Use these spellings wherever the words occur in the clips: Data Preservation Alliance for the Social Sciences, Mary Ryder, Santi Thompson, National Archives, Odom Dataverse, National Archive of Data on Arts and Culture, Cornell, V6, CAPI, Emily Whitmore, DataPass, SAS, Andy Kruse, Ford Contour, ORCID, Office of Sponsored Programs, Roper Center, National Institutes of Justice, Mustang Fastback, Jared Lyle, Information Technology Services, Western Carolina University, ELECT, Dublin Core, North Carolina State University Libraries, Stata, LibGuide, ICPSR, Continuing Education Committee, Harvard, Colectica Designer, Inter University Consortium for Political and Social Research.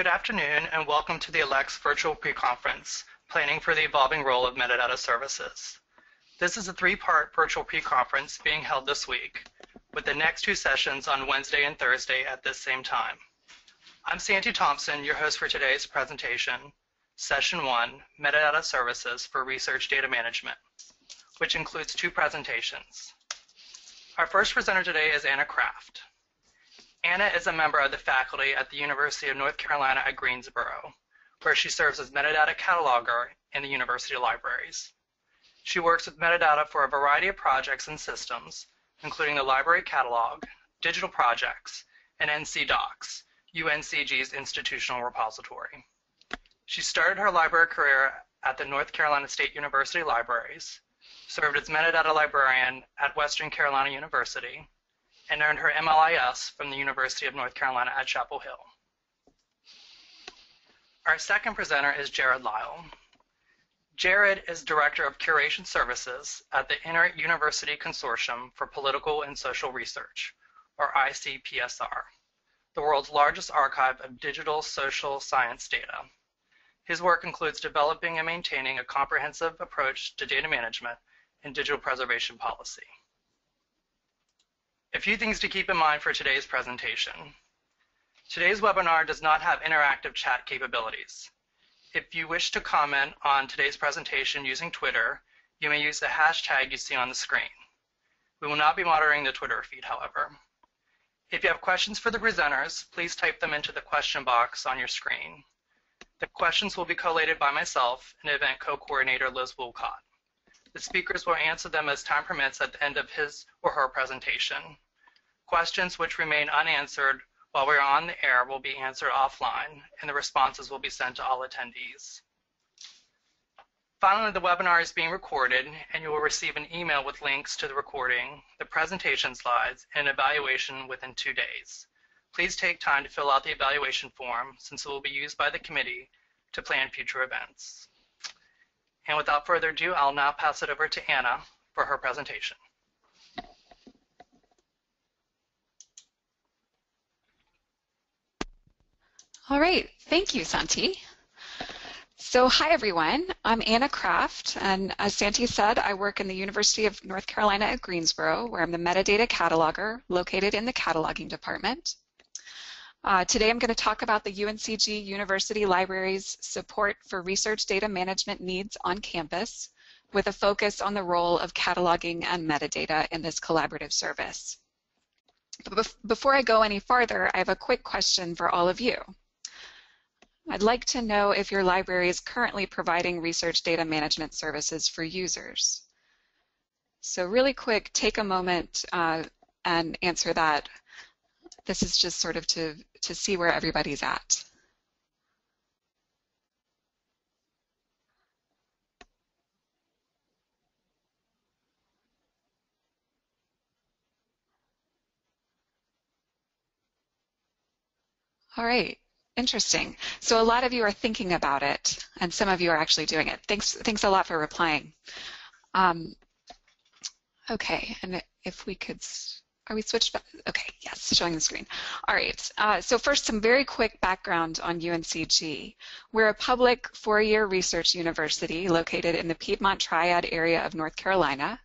Good afternoon and welcome to the ELECT's virtual pre-conference, Planning for the Evolving Role of Metadata Services. This is a three-part virtual pre-conference being held this week, with the next two sessions on Wednesday and Thursday at this same time. I'm Santi Thompson, your host for today's presentation, Session 1, Metadata Services for Research Data Management, which includes two presentations. Our first presenter today is Anna Kraft. Anna is a member of the faculty at the University of North Carolina at Greensboro, where she serves as metadata cataloger in the university libraries. She works with metadata for a variety of projects and systems, including the library catalog, digital projects, and NC Docs, UNCG's institutional repository. She started her library career at the North Carolina State University Libraries, served as metadata librarian at Western Carolina University, and earned her MLIS from the University of North Carolina at Chapel Hill. Our second presenter is Jared Lyle. Jared is Director of Curation Services at the Inter University Consortium for Political and Social Research, or ICPSR, the world's largest archive of digital social science data. His work includes developing and maintaining a comprehensive approach to data management and digital preservation policy. A few things to keep in mind for today's presentation. Today's webinar does not have interactive chat capabilities. If you wish to comment on today's presentation using Twitter, you may use the hashtag you see on the screen. We will not be monitoring the Twitter feed, however. If you have questions for the presenters, please type them into the question box on your screen. The questions will be collated by myself and event co-coordinator Liz Woolcott. The speakers will answer them as time permits at the end of his or her presentation. Questions which remain unanswered while we are on the air will be answered offline, and the responses will be sent to all attendees. Finally, the webinar is being recorded, and you will receive an email with links to the recording, the presentation slides, and an evaluation within 2 days. Please take time to fill out the evaluation form, since it will be used by the committee to plan future events. And without further ado, I'll now pass it over to Anna for her presentation. All right, thank you, Santi. So hi, everyone. I'm Anna Kraft, and as Santi said, I work in the University of North Carolina at Greensboro, where I'm the metadata cataloger located in the cataloging department. Today I'm going to talk about the UNCG University Libraries' support for research data management needs on campus, with a focus on the role of cataloging and metadata in this collaborative service. But before I go any farther, I have a quick question for all of you. I'd like to know if your library is currently providing research data management services for users. So really quick, take a moment and answer that. This is just sort of to see where everybody's at. All right, interesting. So a lot of you are thinking about it, and some of you are actually doing it. Thanks a lot for replying. Okay, and if we could... Are we switched back? Okay, yes, showing the screen. All right, so first, some very quick background on UNCG. We're a public four-year research university located in the Piedmont Triad area of North Carolina.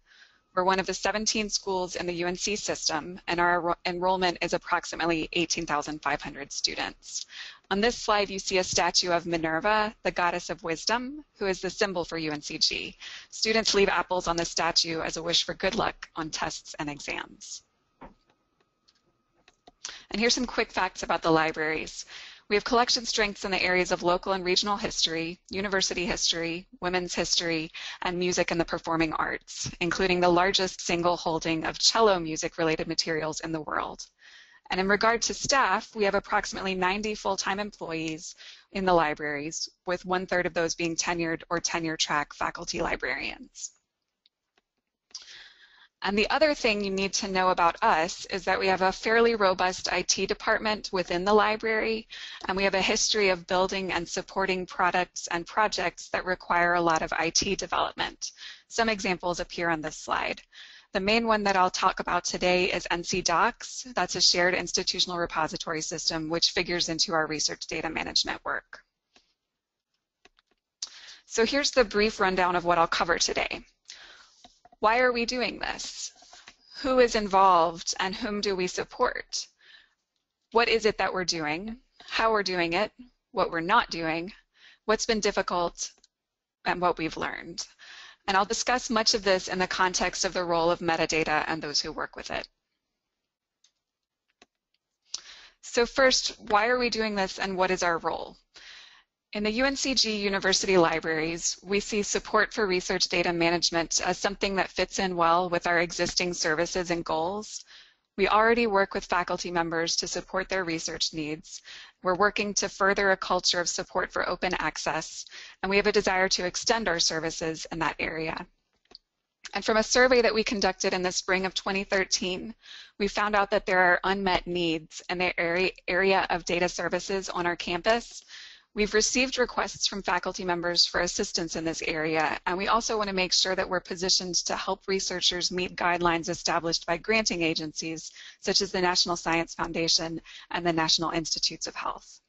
We're one of the 17 schools in the UNC system, and our enrollment is approximately 18,500 students. On this slide, you see a statue of Minerva, the goddess of wisdom, who is the symbol for UNCG. Students leave apples on the statue as a wish for good luck on tests and exams. And here's some quick facts about the libraries. We have collection strengths in the areas of local and regional history, university history, women's history, and music and the performing arts, including the largest single holding of cello music-related materials in the world. And in regard to staff, we have approximately 90 full-time employees in the libraries, with one-third of those being tenured or tenure-track faculty librarians. And the other thing you need to know about us is that we have a fairly robust IT department within the library, and we have a history of building and supporting products and projects that require a lot of IT development. Some examples appear on this slide. The main one that I'll talk about today is NC Docs. That's a shared institutional repository system which figures into our research data management work. So here's the brief rundown of what I'll cover today. Why are we doing this? Who is involved and whom do we support? What is it that we're doing? How we're doing it? What we're not doing? What's been difficult? And what we've learned. And I'll discuss much of this in the context of the role of metadata and those who work with it. So first, why are we doing this and what is our role? In the UNCG University Libraries, we see support for research data management as something that fits in well with our existing services and goals. We already work with faculty members to support their research needs. We're working to further a culture of support for open access, and we have a desire to extend our services in that area. And from a survey that we conducted in the spring of 2013, we found out that there are unmet needs in the area of data services on our campus. We've received requests from faculty members for assistance in this area, and we also want to make sure that we're positioned to help researchers meet guidelines established by granting agencies, such as the National Science Foundation and the National Institutes of Health.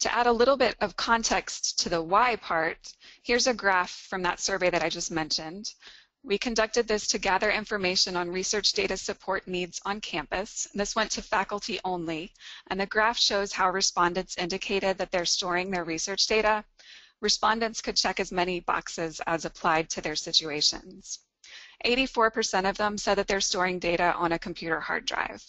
To add a little bit of context to the why part, here's a graph from that survey that I just mentioned. We conducted this to gather information on research data support needs on campus. This went to faculty only, and the graph shows how respondents indicated that they're storing their research data. Respondents could check as many boxes as applied to their situations. 84% of them said that they're storing data on a computer hard drive.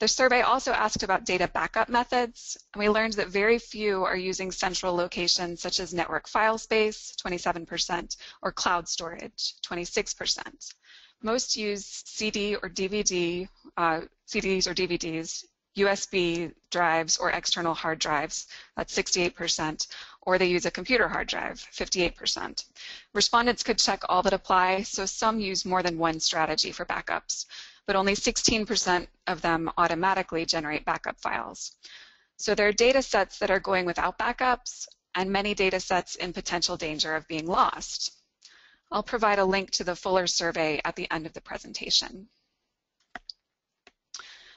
The survey also asked about data backup methods, and we learned that very few are using central locations such as network file space, 27%, or cloud storage, 26%. Most use CDs or DVDs, USB drives, or external hard drives, that's 68%, or they use a computer hard drive, 58%. Respondents could check all that apply, so some use more than one strategy for backups, but only 16% of them automatically generate backup files. So there are data sets that are going without backups and many data sets in potential danger of being lost. I'll provide a link to the fuller survey at the end of the presentation.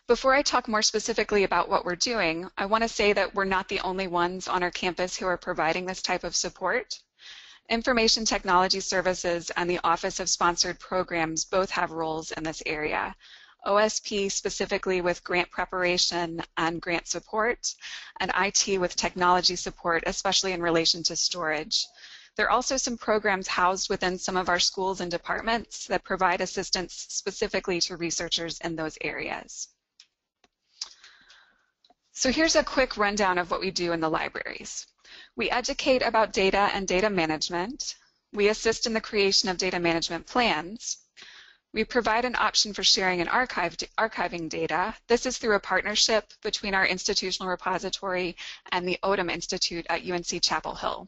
Before I talk more specifically about what we're doing, I want to say that we're not the only ones on our campus who are providing this type of support. Information Technology Services and the Office of Sponsored Programs both have roles in this area. OSP specifically with grant preparation and grant support, and IT with technology support, especially in relation to storage. There are also some programs housed within some of our schools and departments that provide assistance specifically to researchers in those areas. So here's a quick rundown of what we do in the libraries. We educate about data and data management. We assist in the creation of data management plans. We provide an option for sharing and archiving data. This is through a partnership between our institutional repository and the Odom Institute at UNC Chapel Hill.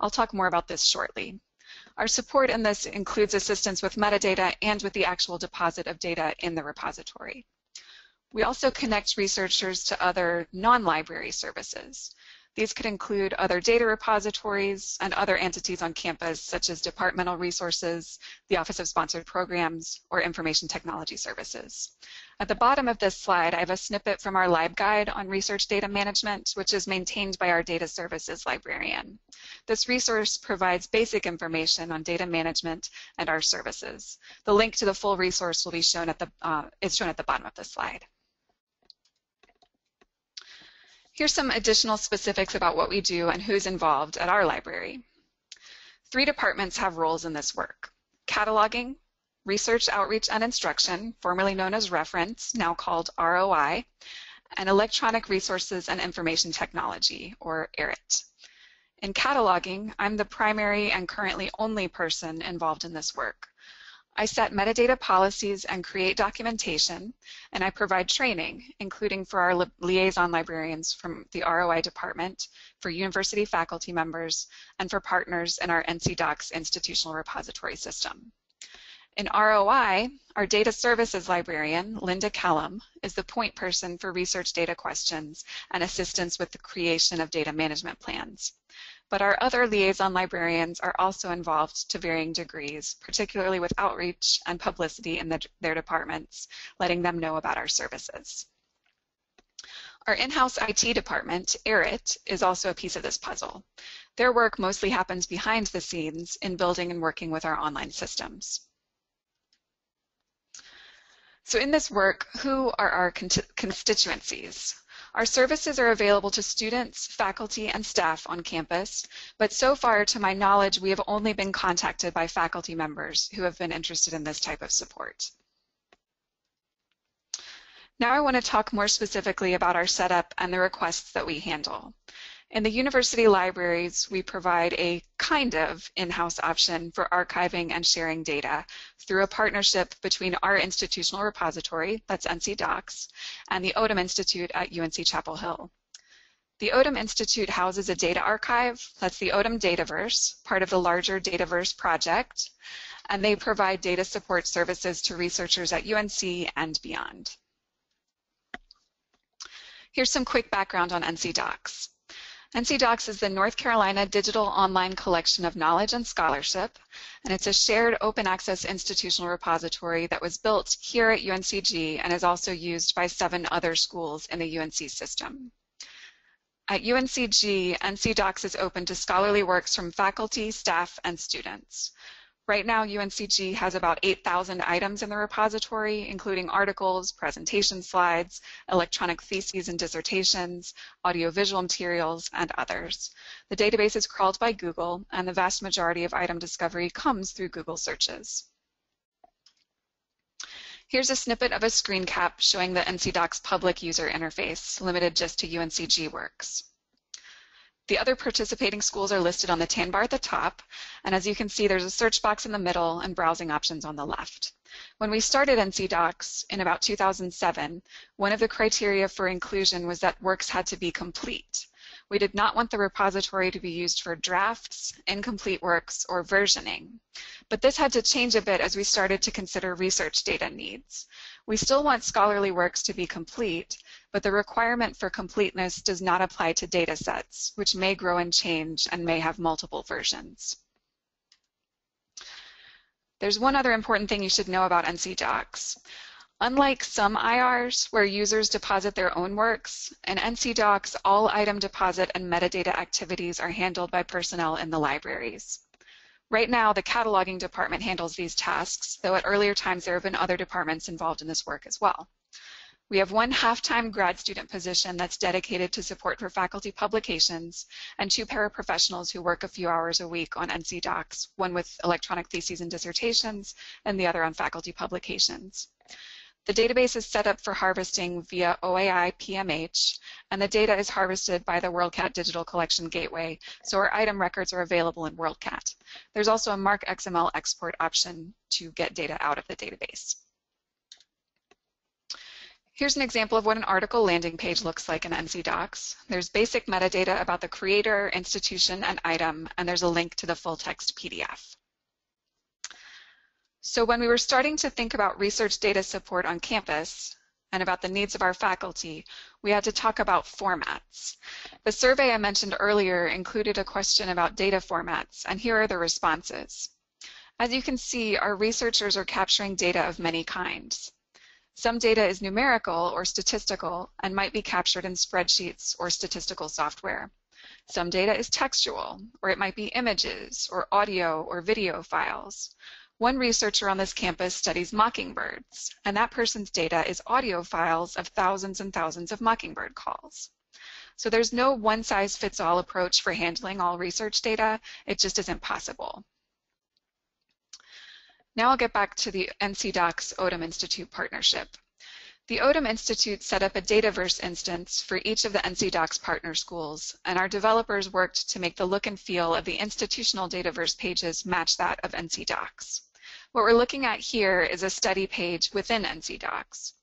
I'll talk more about this shortly. Our support in this includes assistance with metadata and with the actual deposit of data in the repository. We also connect researchers to other non-library services. These could include other data repositories and other entities on campus, such as departmental resources, the Office of Sponsored Programs, or Information Technology Services. At the bottom of this slide, I have a snippet from our LibGuide on research data management, which is maintained by our data services librarian. This resource provides basic information on data management and our services. The link to the full resource will be shown at the bottom of the slide. Here's some additional specifics about what we do and who's involved at our library. Three departments have roles in this work: cataloging, research outreach and instruction, formerly known as reference, now called ROI, and electronic resources and information technology, or ERIT. In cataloging, I'm the primary and currently only person involved in this work. I set metadata policies and create documentation, and I provide training, including for our liaison librarians from the ROI department, for university faculty members, and for partners in our NC Docs institutional repository system. In ROI, our data services librarian, Linda Callum, is the point person for research data questions and assistance with the creation of data management plans. But our other liaison librarians are also involved to varying degrees, particularly with outreach and publicity in their departments, letting them know about our services. Our in-house IT department, ERIT, is also a piece of this puzzle. Their work mostly happens behind the scenes in building and working with our online systems. So in this work, who are our constituencies? Our services are available to students, faculty, and staff on campus, but so far, to my knowledge, we have only been contacted by faculty members who have been interested in this type of support. Now I want to talk more specifically about our setup and the requests that we handle. In the university libraries, we provide a kind of in-house option for archiving and sharing data through a partnership between our institutional repository, that's NC Docs, and the Odom Institute at UNC Chapel Hill. The Odom Institute houses a data archive, that's the Odom Dataverse, part of the larger Dataverse project, and they provide data support services to researchers at UNC and beyond. Here's some quick background on NC Docs. NC Docs is the North Carolina digital online collection of knowledge and scholarship, and it's a shared open access institutional repository that was built here at UNCG and is also used by 7 other schools in the UNC system. At UNCG, NC Docs is open to scholarly works from faculty, staff, and students. Right now, UNCG has about 8,000 items in the repository, including articles, presentation slides, electronic theses and dissertations, audiovisual materials, and others. The database is crawled by Google, and the vast majority of item discovery comes through Google searches. Here's a snippet of a screen cap showing the NC Docs public user interface, limited just to UNCG works. The other participating schools are listed on the tan bar at the top, and as you can see, there's a search box in the middle and browsing options on the left. When we started NC Docs in about 2007, one of the criteria for inclusion was that works had to be complete. We did not want the repository to be used for drafts, incomplete works, or versioning. But this had to change a bit as we started to consider research data needs. We still want scholarly works to be complete, but the requirement for completeness does not apply to data sets, which may grow and change and may have multiple versions. There's one other important thing you should know about NC Docs. Unlike some IRs, where users deposit their own works, in NC Docs, all item deposit and metadata activities are handled by personnel in the libraries. Right now, the cataloging department handles these tasks, though at earlier times there have been other departments involved in this work as well. We have one half-time grad student position that's dedicated to support for faculty publications, and 2 paraprofessionals who work a few hours a week on NC Docs, one with electronic theses and dissertations, and the other on faculty publications. The database is set up for harvesting via OAI PMH, and the data is harvested by the WorldCat Digital Collection Gateway, so our item records are available in WorldCat. There's also a MARC XML export option to get data out of the database. Here's an example of what an article landing page looks like in NC Docs. There's basic metadata about the creator, institution, and item, and there's a link to the full text PDF. So when we were starting to think about research data support on campus and about the needs of our faculty, we had to talk about formats. The survey I mentioned earlier included a question about data formats, and here are the responses. As you can see, our researchers are capturing data of many kinds. Some data is numerical or statistical and might be captured in spreadsheets or statistical software. Some data is textual, or it might be images or audio or video files. One researcher on this campus studies mockingbirds, and that person's data is audio files of thousands and thousands of mockingbird calls. So there's no one-size-fits-all approach for handling all research data. It just isn't possible. Now I'll get back to the NC Docs Odom Institute partnership. The Odom Institute set up a Dataverse instance for each of the NC Docs partner schools, and our developers worked to make the look and feel of the institutional Dataverse pages match that of NC Docs. What we're looking at here is a study page within NC Docs.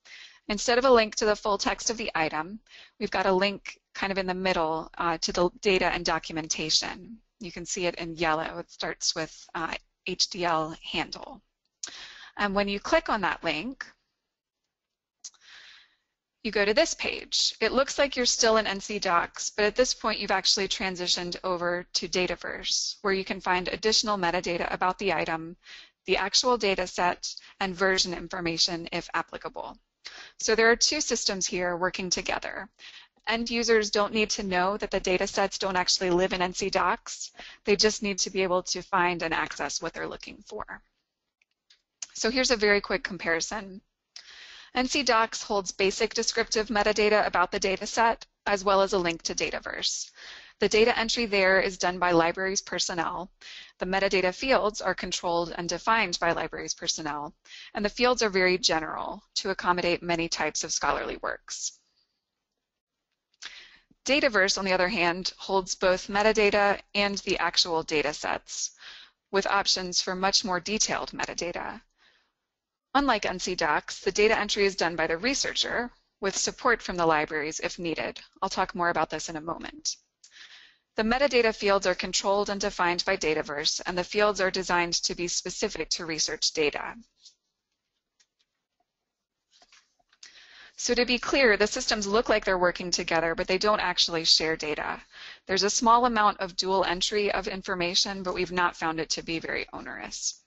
Instead of a link to the full text of the item, we've got a link kind of in the middle to the data and documentation. You can see it in yellow. It starts with HDL handle. And when you click on that link, you go to this page. It looks like you're still in NC Docs, but at this point you've actually transitioned over to Dataverse, where you can find additional metadata about the item, the actual data set, and version information if applicable. So there are two systems here working together. End users don't need to know that the data sets don't actually live in NC Docs. They just need to be able to find and access what they're looking for. So here's a very quick comparison. NC Docs holds basic descriptive metadata about the dataset, as well as a link to Dataverse. The data entry there is done by libraries personnel. The metadata fields are controlled and defined by libraries personnel, and the fields are very general to accommodate many types of scholarly works. Dataverse, on the other hand, holds both metadata and the actual datasets, with options for much more detailed metadata. Unlike NC Docs, the data entry is done by the researcher with support from the libraries if needed. I'll talk more about this in a moment. The metadata fields are controlled and defined by Dataverse, and the fields are designed to be specific to research data. So to be clear, the systems look like they're working together, but they don't actually share data. There's a small amount of dual entry of information, but we've not found it to be very onerous.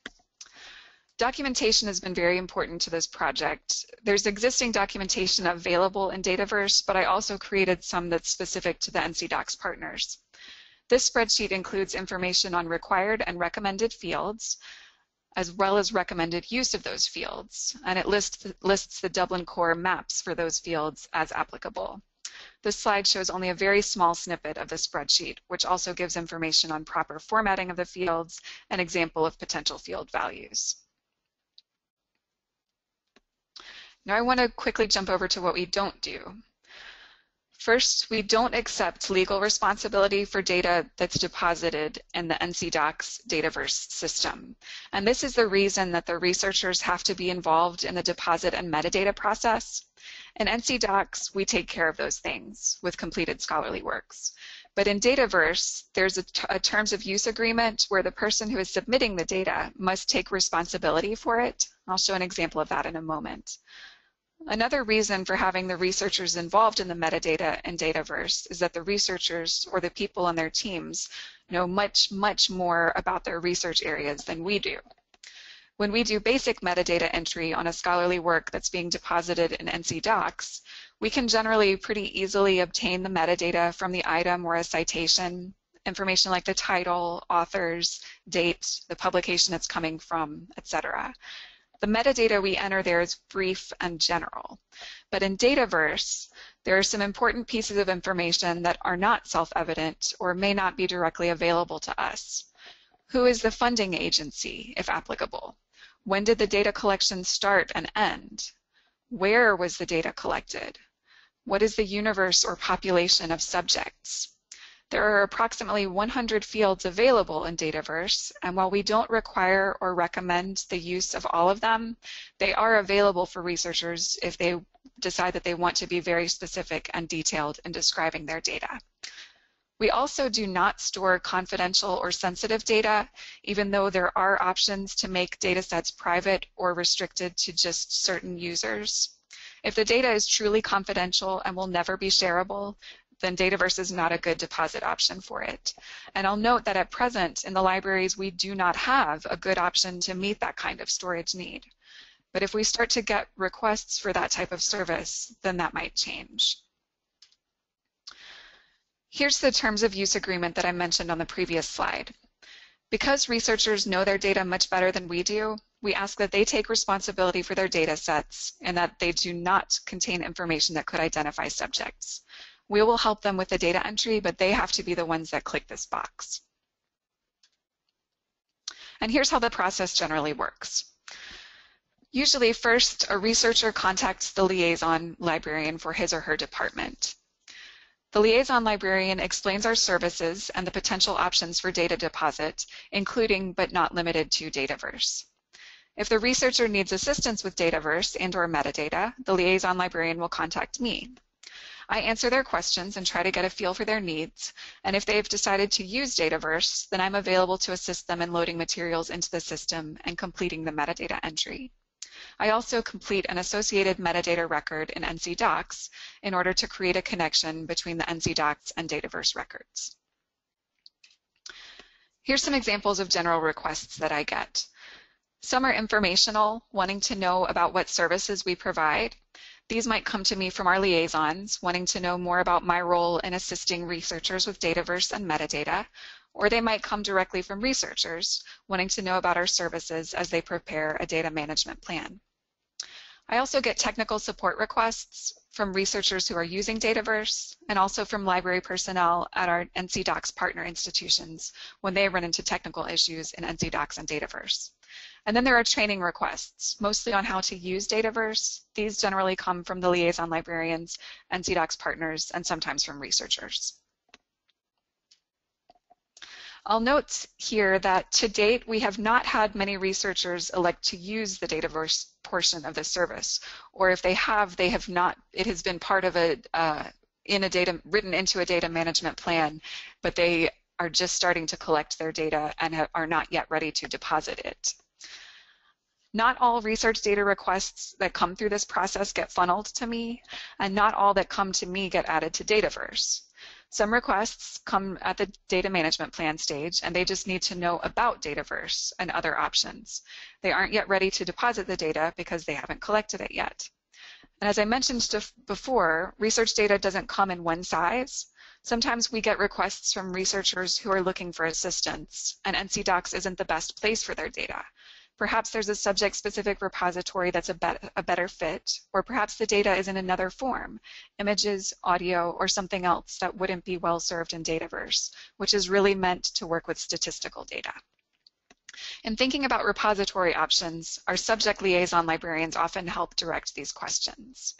Documentation has been very important to this project. There's existing documentation available in Dataverse, but I also created some that's specific to the NC Docs partners. This spreadsheet includes information on required and recommended fields, as well as recommended use of those fields, and it lists the Dublin Core maps for those fields as applicable. This slide shows only a very small snippet of the spreadsheet, which also gives information on proper formatting of the fields, an example of potential field values. Now I want to quickly jump over to what we don't do. First, we don't accept legal responsibility for data that's deposited in the NC Docs Dataverse system. And this is the reason that the researchers have to be involved in the deposit and metadata process. In NC Docs, we take care of those things with completed scholarly works. But in Dataverse, there's a terms of use agreement where the person who is submitting the data must take responsibility for it. I'll show an example of that in a moment. Another reason for having the researchers involved in the metadata and Dataverse is that the researchers or the people on their teams know much, much more about their research areas than we do. When we do basic metadata entry on a scholarly work that's being deposited in NC Docs, we can generally pretty easily obtain the metadata from the item or a citation, information like the title, authors, date, the publication it's coming from, etc. The metadata we enter there is brief and general, but in Dataverse, there are some important pieces of information that are not self-evident or may not be directly available to us. Who is the funding agency, if applicable? When did the data collection start and end? Where was the data collected? What is the universe or population of subjects? There are approximately 100 fields available in Dataverse, and while we don't require or recommend the use of all of them, they are available for researchers if they decide that they want to be very specific and detailed in describing their data. We also do not store confidential or sensitive data, even though there are options to make datasets private or restricted to just certain users. If the data is truly confidential and will never be shareable, then Dataverse is not a good deposit option for it. And I'll note that at present, in the libraries, we do not have a good option to meet that kind of storage need. But if we start to get requests for that type of service, then that might change. Here's the terms of use agreement that I mentioned on the previous slide. Because researchers know their data much better than we do, we ask that they take responsibility for their data sets and that they do not contain information that could identify subjects. We will help them with the data entry, but they have to be the ones that click this box. And here's how the process generally works. Usually first, a researcher contacts the liaison librarian for his or her department. The liaison librarian explains our services and the potential options for data deposit, including but not limited to Dataverse. If the researcher needs assistance with Dataverse and/or metadata, the liaison librarian will contact me. I answer their questions and try to get a feel for their needs, and if they've decided to use Dataverse, then I'm available to assist them in loading materials into the system and completing the metadata entry. I also complete an associated metadata record in NC Docs in order to create a connection between the NC Docs and Dataverse records. Here's some examples of general requests that I get. Some are informational, wanting to know about what services we provide. These might come to me from our liaisons, wanting to know more about my role in assisting researchers with Dataverse and metadata, or they might come directly from researchers, wanting to know about our services as they prepare a data management plan. I also get technical support requests from researchers who are using Dataverse, and also from library personnel at our NC Docs partner institutions when they run into technical issues in NC Docs and Dataverse. And then there are training requests, mostly on how to use Dataverse. These generally come from the liaison librarians, NC Docs partners, and sometimes from researchers. I'll note here that to date we have not had many researchers elect to use the Dataverse portion of the service, or if they have, it has been part of written into a data management plan, but they are just starting to collect their data and are not yet ready to deposit it. Not all research data requests that come through this process get funneled to me, and not all that come to me get added to Dataverse. Some requests come at the data management plan stage, and they just need to know about Dataverse and other options. They aren't yet ready to deposit the data because they haven't collected it yet. And as I mentioned before, research data doesn't come in one size. Sometimes we get requests from researchers who are looking for assistance, and NC Docs isn't the best place for their data. Perhaps there's a subject-specific repository that's a better fit, or perhaps the data is in another form, images, audio, or something else that wouldn't be well served in Dataverse, which is really meant to work with statistical data. In thinking about repository options, our subject liaison librarians often help direct these questions.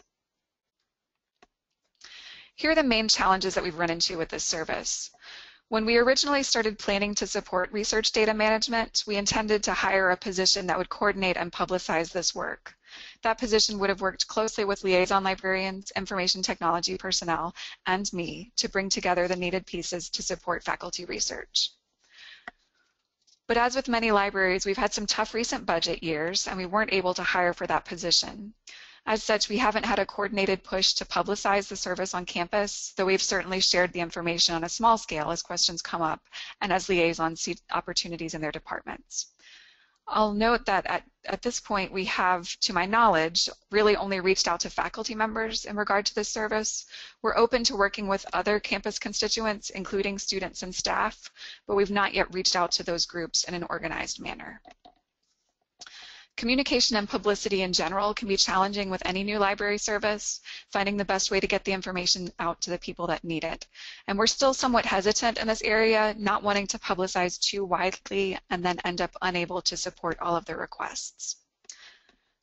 Here are the main challenges that we've run into with this service. When we originally started planning to support research data management, we intended to hire a position that would coordinate and publicize this work. That position would have worked closely with liaison librarians, information technology personnel, and me to bring together the needed pieces to support faculty research. But as with many libraries, we've had some tough recent budget years, and we weren't able to hire for that position. As such, we haven't had a coordinated push to publicize the service on campus, though we've certainly shared the information on a small scale as questions come up and as liaisons see opportunities in their departments. I'll note that at this point we have, to my knowledge, really only reached out to faculty members in regard to this service. We're open to working with other campus constituents, including students and staff, but we've not yet reached out to those groups in an organized manner. Communication and publicity in general can be challenging with any new library service, finding the best way to get the information out to the people that need it. And we're still somewhat hesitant in this area, not wanting to publicize too widely and then end up unable to support all of the requests.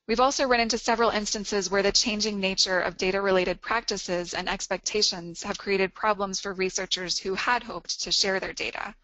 We've also run into several instances where the changing nature of data-related practices and expectations have created problems for researchers who had hoped to share their data.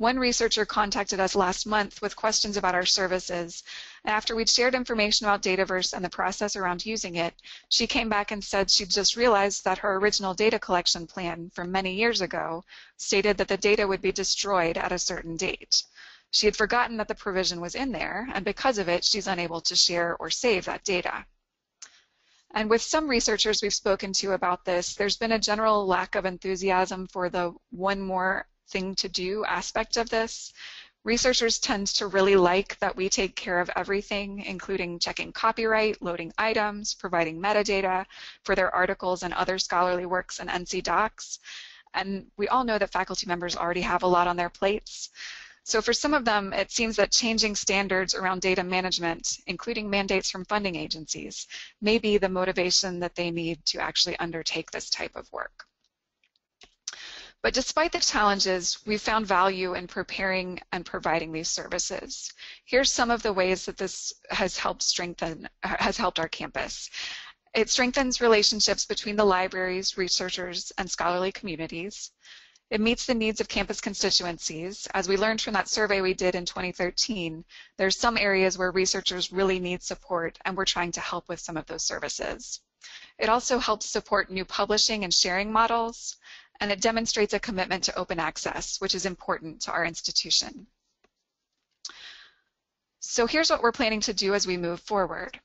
One researcher contacted us last month with questions about our services, and after we'd shared information about Dataverse and the process around using it, she came back and said she'd just realized that her original data collection plan from many years ago stated that the data would be destroyed at a certain date. She had forgotten that the provision was in there, and because of it, she's unable to share or save that data. And with some researchers we've spoken to about this, there's been a general lack of enthusiasm for the one more thing to do aspect of this. Researchers tend to really like that we take care of everything, including checking copyright, loading items, providing metadata for their articles and other scholarly works in NC Docs. And we all know that faculty members already have a lot on their plates. So for some of them, it seems that changing standards around data management, including mandates from funding agencies, may be the motivation that they need to actually undertake this type of work. But despite the challenges, we found value in preparing and providing these services. Here's some of the ways that this has helped our campus. It strengthens relationships between the libraries, researchers, and scholarly communities. It meets the needs of campus constituencies. As we learned from that survey we did in 2013, there's some areas where researchers really need support, and we're trying to help with some of those services. It also helps support new publishing and sharing models, and it demonstrates a commitment to open access, which is important to our institution. So here's what we're planning to do as we move forward.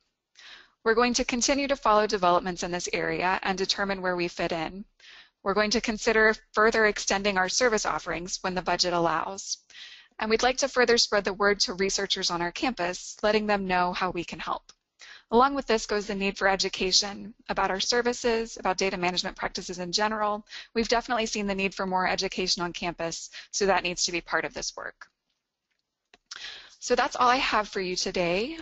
We're going to continue to follow developments in this area and determine where we fit in. We're going to consider further extending our service offerings when the budget allows. And we'd like to further spread the word to researchers on our campus, letting them know how we can help. Along with this goes the need for education about our services, about data management practices in general. We've definitely seen the need for more education on campus, so that needs to be part of this work. So that's all I have for you today.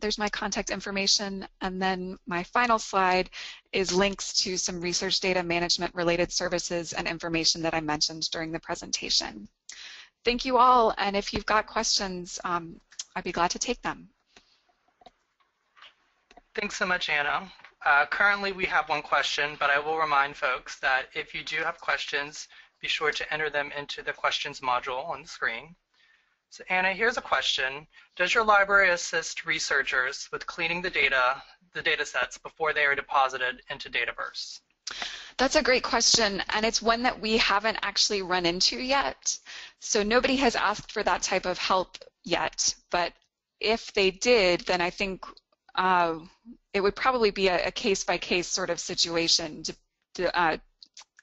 There's my contact information, and then my final slide is links to some research data management related services and information that I mentioned during the presentation. Thank you all, and if you've got questions, I'd be glad to take them. Thanks so much, Anna. Currently we have one question, but I will remind folks that if you do have questions, be sure to enter them into the questions module on the screen. So Anna, here's a question. Does your library assist researchers with cleaning the data sets before they are deposited into Dataverse? That's a great question, and it's one that we haven't actually run into yet. So nobody has asked for that type of help yet, but if they did, then I think it would probably be a case-by-case sort of situation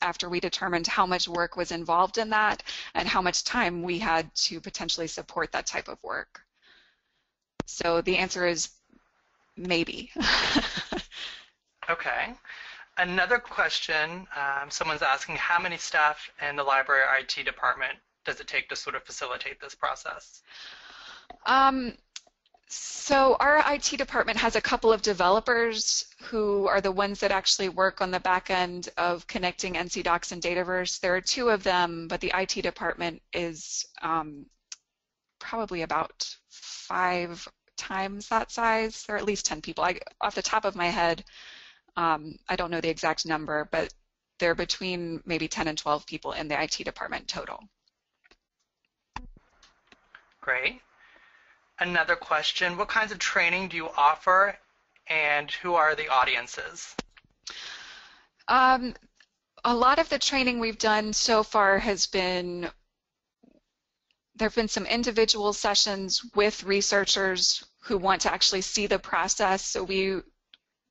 after we determined how much work was involved in that and how much time we had to potentially support that type of work. So the answer is maybe. Okay. Another question, someone's asking, how many staff in the library IT department does it take to sort of facilitate this process? So our IT department has a couple of developers who are the ones that actually work on the back end of connecting NC Docs and Dataverse. There are two of them, but the IT department is probably about 5 times that size. There are at least 10 people. Off the top of my head, I don't know the exact number, but they're between maybe 10 and 12 people in the IT department total. Great. Another question, what kinds of training do you offer and who are the audiences? A lot of the training we've done so far has been, there have been some individual sessions with researchers who want to actually see the process. So we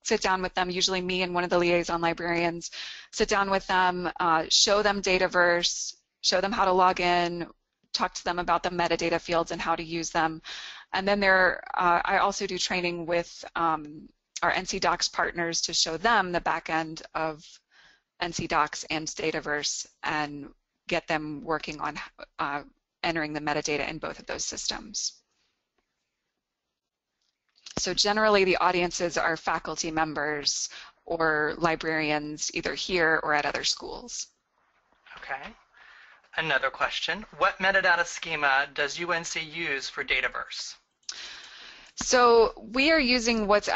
sit down with them, usually me and one of the liaison librarians, sit down with them, show them Dataverse, show them how to log in, talk to them about the metadata fields and how to use them. And then there, I also do training with our NC Docs partners to show them the back end of NC Docs and Dataverse and get them working on entering the metadata in both of those systems. So generally the audiences are faculty members or librarians either here or at other schools. Okay. Another question, what metadata schema does UNC use for Dataverse? So we are using what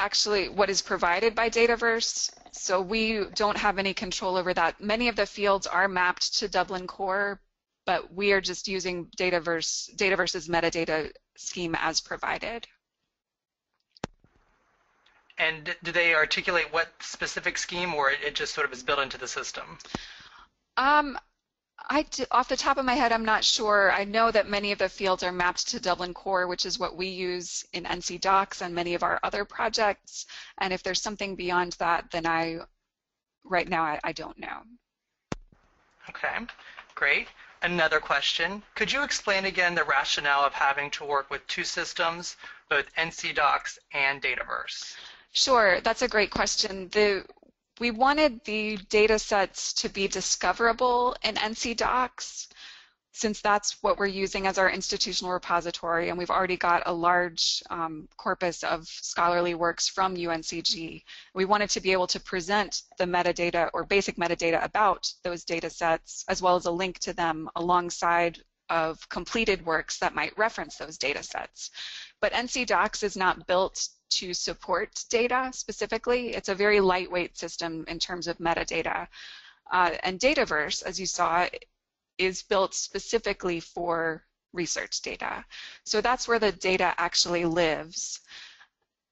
is provided by Dataverse, so we don't have any control over that. Many of the fields are mapped to Dublin Core, but we are just using Dataverse's metadata schema as provided. And do they articulate what specific scheme, or it just sort of is built into the system? Off the top of my head, I'm not sure. I know that many of the fields are mapped to Dublin Core, which is what we use in NC Docs and many of our other projects. And if there's something beyond that, then right now I don't know. Okay, great. Another question. Could you explain again the rationale of having to work with two systems, both NC Docs and Dataverse? Sure, that's a great question. We wanted the data sets to be discoverable in NC Docs, since that's what we're using as our institutional repository, and we've already got a large corpus of scholarly works from UNCG. We wanted to be able to present the metadata or basic metadata about those data sets, as well as a link to them alongside of completed works that might reference those data sets. But NC Docs is not built to support data specifically. It's a very lightweight system in terms of metadata. And Dataverse, as you saw, is built specifically for research data. So that's where the data actually lives.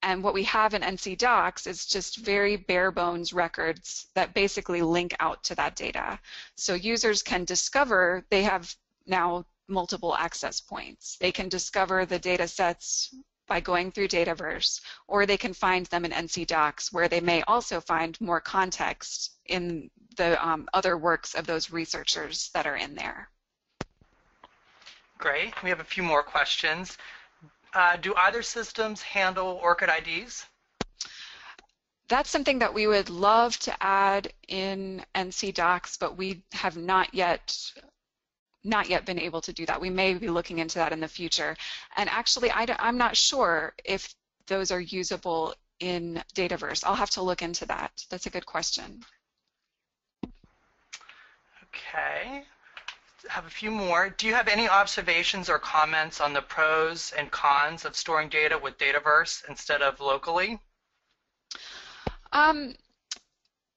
And what we have in NC Docs is just very bare bones records that basically link out to that data. So users can discover they have now multiple access points. They can discover the data sets by going through Dataverse, or they can find them in NC Docs, where they may also find more context in the other works of those researchers that are in there. Great. We have a few more questions. Do either systems handle ORCID IDs? That's something that we would love to add in NC Docs, but we have not yet been able to do that. We may be looking into that in the future. And actually, I'm not sure if those are usable in Dataverse. I'll have to look into that. That's a good question. Okay. Have a few more. Do you have any observations or comments on the pros and cons of storing data with Dataverse instead of locally?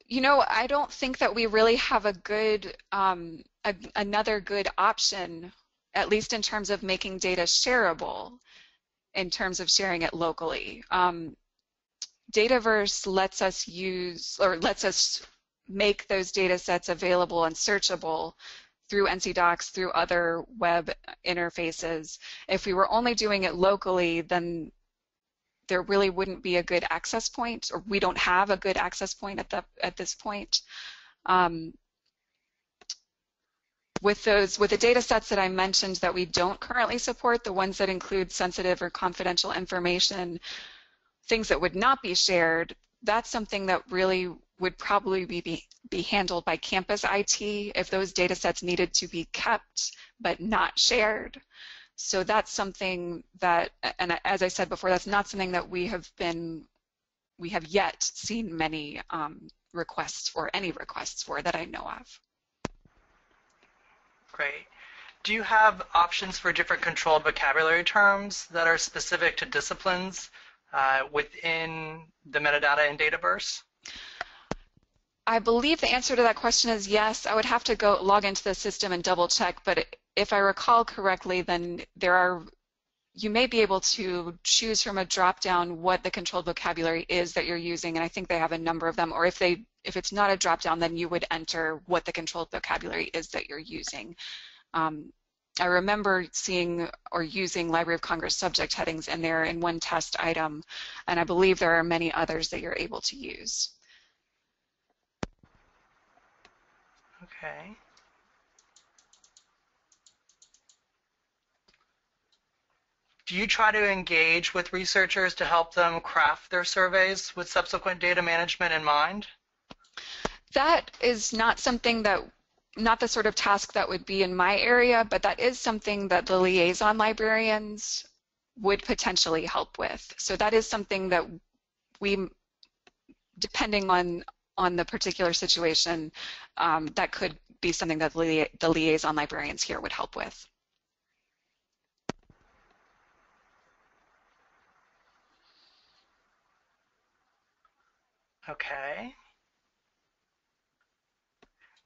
You know, I don't think that we really have a good another good option, at least in terms of making data shareable, in terms of sharing it locally. Dataverse lets us use, or lets us make those data sets available and searchable through NC Docs, through other web interfaces. If we were only doing it locally, then there really wouldn't be a good access point, or we don't have a good access point at this point. With the data sets that I mentioned that we don't currently support, the ones that include sensitive or confidential information, things that would not be shared, that's something that really would probably be handled by campus IT if those data sets needed to be kept but not shared. So that's something that, and as I said before, that's not something that we have yet seen many requests for, any requests for, that I know of. Great. Do you have options for different controlled vocabulary terms that are specific to disciplines within the metadata and Dataverse? I believe the answer to that question is yes. I would have to go log into the system and double check, but if I recall correctly, then there are, you may be able to choose from a drop down what the controlled vocabulary is that you're using, and I think they have a number of them, or if it's not a drop down, then you would enter what the controlled vocabulary is that you're using. I remember seeing or using Library of Congress subject headings in there in one test item, and I believe there are many others that you're able to use. Okay. Do you try to engage with researchers to help them craft their surveys with subsequent data management in mind? That is not something that, not the sort of task that would be in my area, but that is something that the liaison librarians would potentially help with. So that is something that we, depending on the particular situation, that could be something that the liaison librarians here would help with. Okay.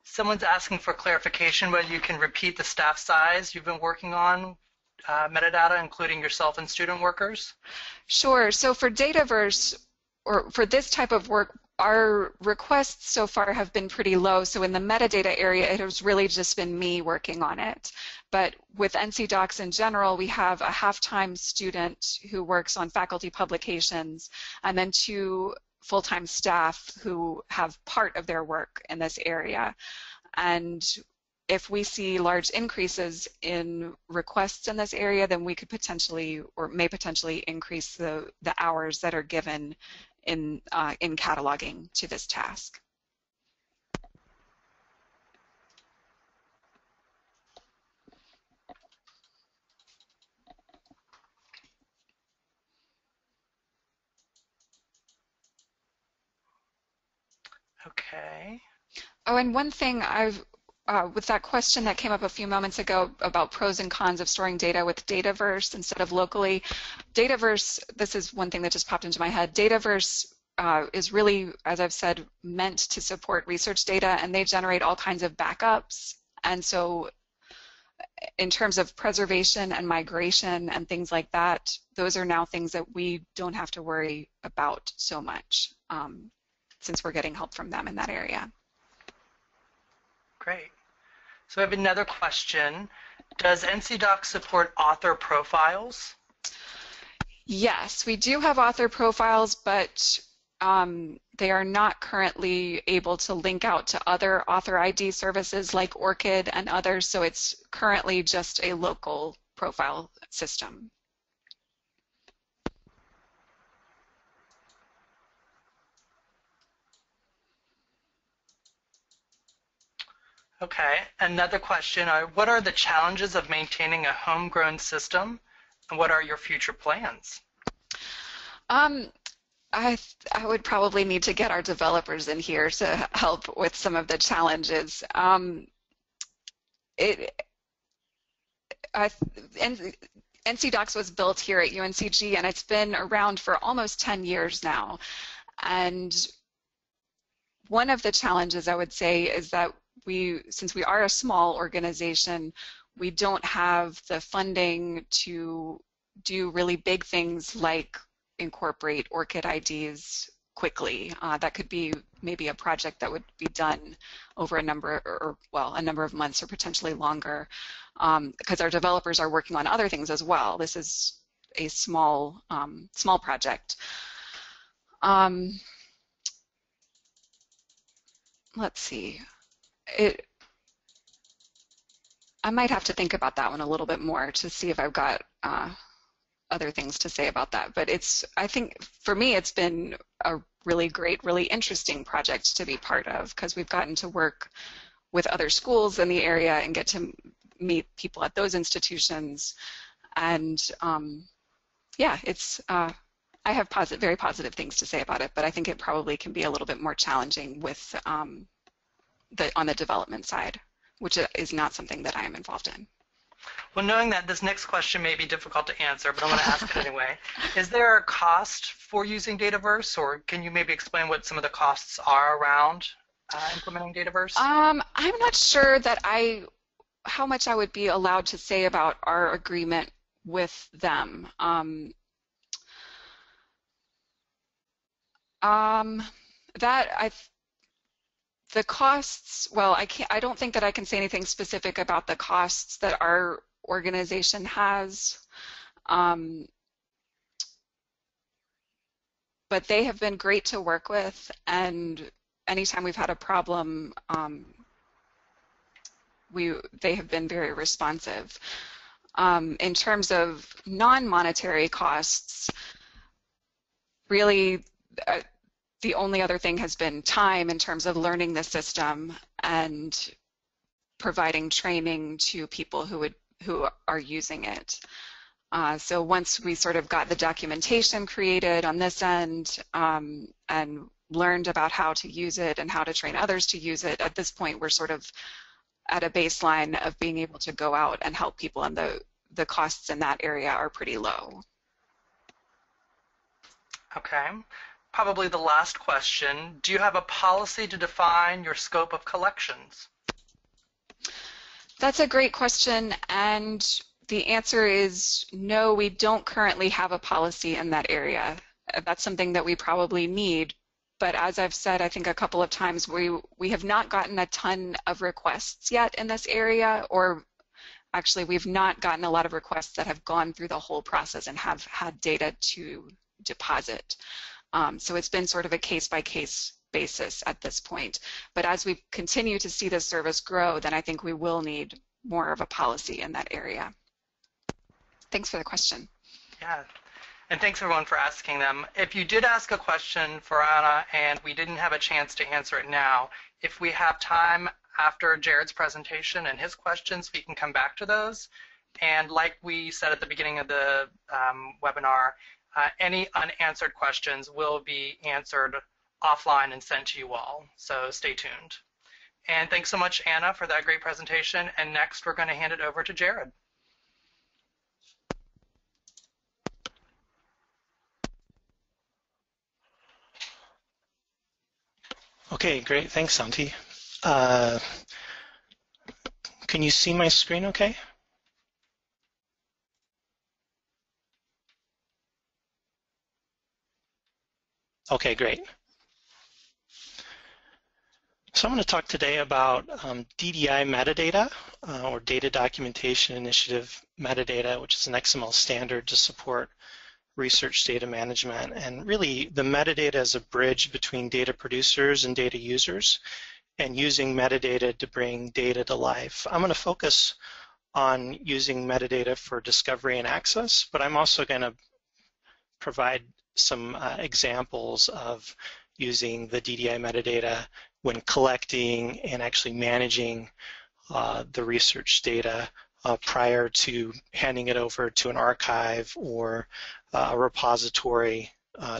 Someone's asking for clarification whether you can repeat the staff size you've been working on metadata, including yourself and student workers. Sure. So for Dataverse, or for this type of work, our requests so far have been pretty low. So in the metadata area, it has really just been me working on it. But with NC Docs in general, we have a half-time student who works on faculty publications, and then two full-time staff who have part of their work in this area. And if we see large increases in requests in this area, then we could potentially, or may potentially, increase the hours that are given in cataloging to this task. Okay. Oh, and one thing I've, with that question that came up a few moments ago about pros and cons of storing data with Dataverse instead of locally, Dataverse, this is one thing that just popped into my head, Dataverse is really, as I've said, meant to support research data, and they generate all kinds of backups. And so in terms of preservation and migration and things like that, those are now things that we don't have to worry about so much, since we're getting help from them in that area. Great. So I have another question. Does NC Docs support author profiles? Yes, we do have author profiles, but they are not currently able to link out to other author ID services like ORCID and others, so it's currently just a local profile system. Okay, another question, what are the challenges of maintaining a homegrown system, and what are your future plans? I would probably need to get our developers in here to help with some of the challenges. NC Docs was built here at UNCG, and it's been around for almost 10 years now. And one of the challenges, I would say, is that since we are a small organization, we don't have the funding to do really big things like incorporate ORCID IDs quickly. That could be maybe a project that would be done over a number of months or potentially longer, because our developers are working on other things as well. This is a small small project. Let's see. I might have to think about that one a little bit more to see if I've got other things to say about that. But I think for me, it's been a really great, really interesting project to be part of, because we've gotten to work with other schools in the area and get to meet people at those institutions. And yeah, I have very positive things to say about it, but I think it probably can be a little bit more challenging with on the development side, which is not something that I am involved in. Well, knowing that, this next question may be difficult to answer, but I'm going to ask it anyway. Is there a cost for using Dataverse, or can you maybe explain what some of the costs are around implementing Dataverse? I'm not sure how much I would be allowed to say about our agreement with them. The costs, well, I don't think that I can say anything specific about the costs that our organization has, but they have been great to work with, and anytime we've had a problem, they have been very responsive. In terms of non-monetary costs, really, the only other thing has been time in terms of learning the system and providing training to people who are using it. So once we sort of got the documentation created on this end and learned about how to use it and how to train others to use it, at this point we're sort of at a baseline of being able to go out and help people, and the costs in that area are pretty low. Okay. Probably the last question, do you have a policy to define your scope of collections? That's a great question, and the answer is no, we don't currently have a policy in that area. That's something that we probably need, but as I've said, I think a couple of times, we have not gotten a ton of requests yet in this area, or actually we've not gotten a lot of requests that have gone through the whole process and have had data to deposit. So it's been sort of a case-by-case basis at this point. But as we continue to see this service grow, then I think we will need more of a policy in that area. Thanks for the question. Yeah, and thanks everyone for asking them. If you did ask a question for Anna and we didn't have a chance to answer it now, if we have time after Jared's presentation and his questions, we can come back to those. And like we said at the beginning of the webinar, any unanswered questions will be answered offline and sent to you all, so stay tuned. And thanks so much, Anna, for that great presentation. And next, we're going to hand it over to Jared. Okay, great. Thanks, Santi. Can you see my screen okay? Okay, great. So I'm going to talk today about DDI metadata, or Data Documentation Initiative metadata, which is an XML standard to support research data management. And really, the metadata is a bridge between data producers and data users, and using metadata to bring data to life. I'm going to focus on using metadata for discovery and access, but I'm also going to provide some examples of using the DDI metadata when collecting and actually managing the research data prior to handing it over to an archive or a repository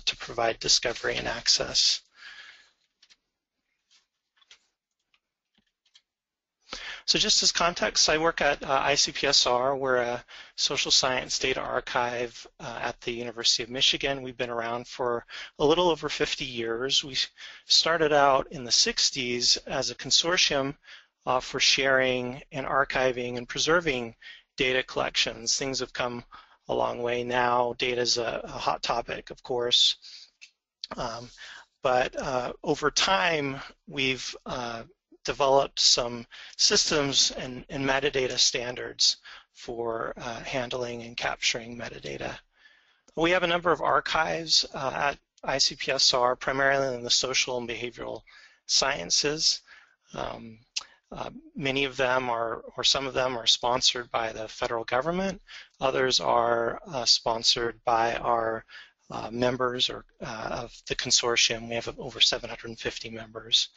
to provide discovery and access. So just as context, I work at ICPSR. We're a social science data archive at the University of Michigan. We've been around for a little over 50 years. We started out in the 60s as a consortium for sharing and archiving and preserving data collections. Things have come a long way now. Data is a hot topic, of course. But over time, we've developed some systems and metadata standards for handling and capturing metadata. We have a number of archives at ICPSR, primarily in the social and behavioral sciences. Many of them are, or some of them are sponsored by the federal government. Others are sponsored by our members or of the consortium. We have over 750 members.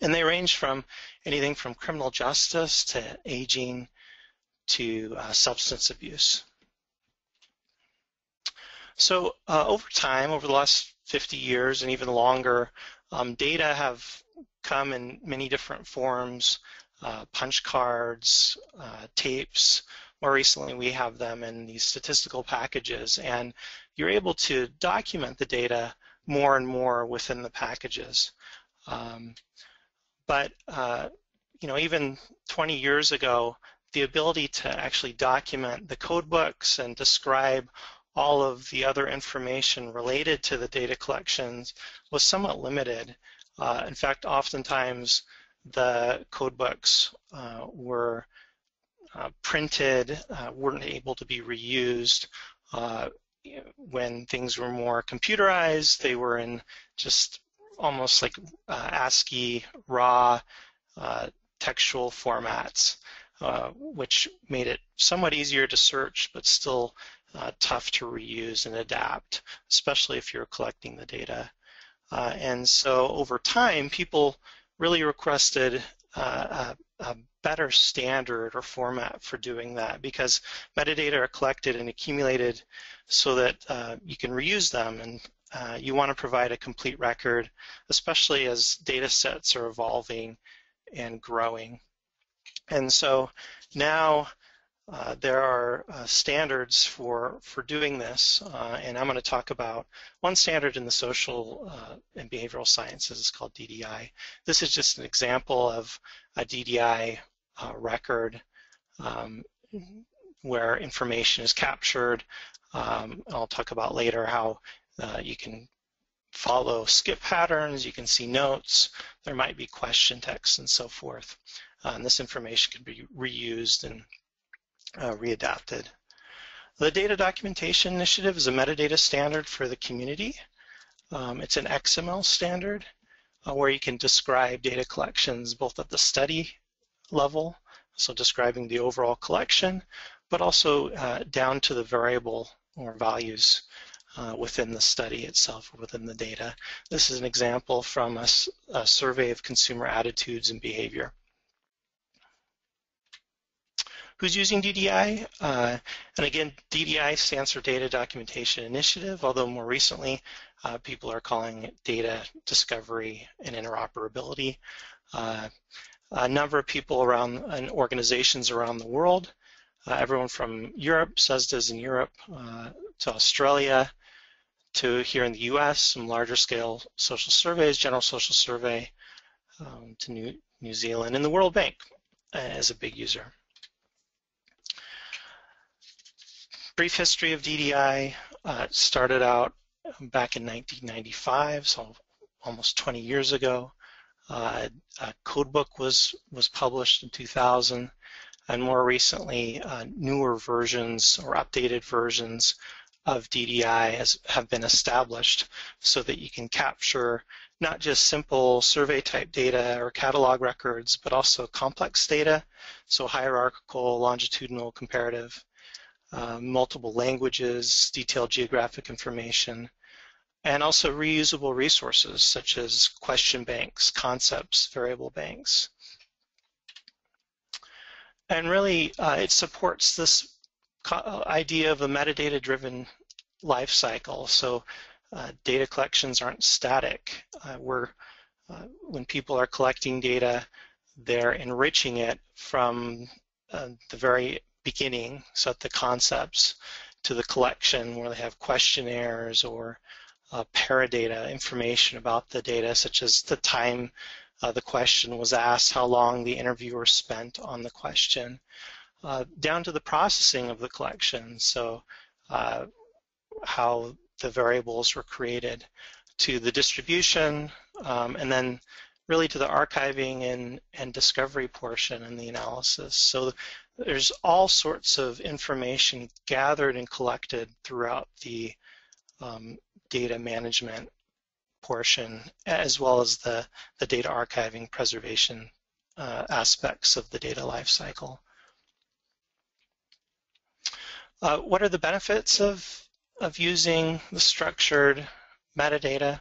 And they range from anything from criminal justice to aging to substance abuse. So over time, over the last 50 years and even longer, data have come in many different forms, punch cards, tapes. More recently, we have them in these statistical packages, and you're able to document the data more and more within the packages. But you know, even 20 years ago, the ability to actually document the code books and describe all of the other information related to the data collections was somewhat limited. In fact, oftentimes the code books were printed, weren't able to be reused. When things were more computerized, they were in just almost like ASCII raw textual formats, which made it somewhat easier to search, but still tough to reuse and adapt, especially if you're collecting the data. And so over time, people really requested a better standard or format for doing that, because metadata are collected and accumulated so that you can reuse them, and you want to provide a complete record, especially as data sets are evolving and growing. And so now there are standards for doing this, and I'm going to talk about one standard in the social and behavioral sciences. It's called DDI. This is just an example of a DDI record where information is captured. I'll talk about later how you can follow skip patterns, you can see notes, there might be question text and so forth. And this information can be reused and readapted. The Data Documentation Initiative is a metadata standard for the community. It's an XML standard where you can describe data collections both at the study level, so describing the overall collection, but also down to the variable or values within the study itself, within the data. This is an example from a survey of consumer attitudes and behavior. Who's using DDI? And again, DDI stands for Data Documentation Initiative, although more recently people are calling it Data Discovery and Interoperability. A number of people around and organizations around the world, everyone from Europe, SESDAs in Europe, to Australia, to here in the U.S., some larger scale social surveys, General Social Survey, to New Zealand, and the World Bank as a big user. Brief history of DDI. It started out back in 1995, so almost 20 years ago. A codebook was published in 2000, and more recently newer versions or updated versions of DDI have been established so that you can capture not just simple survey type data or catalog records, but also complex data, so hierarchical, longitudinal, comparative, multiple languages, detailed geographic information, and also reusable resources such as question banks, concepts, variable banks. And really, it supports this idea of a metadata-driven life cycle. So data collections aren't static. When people are collecting data, they're enriching it from the very beginning, so at the concepts, to the collection where they have questionnaires or paradata, information about the data, such as the time the question was asked, how long the interviewer spent on the question, down to the processing of the collection, so how the variables were created, to the distribution, and then really to the archiving and discovery portion and the analysis. So there's all sorts of information gathered and collected throughout the data management portion, as well as the data archiving preservation aspects of the data lifecycle. What are the benefits of using the structured metadata?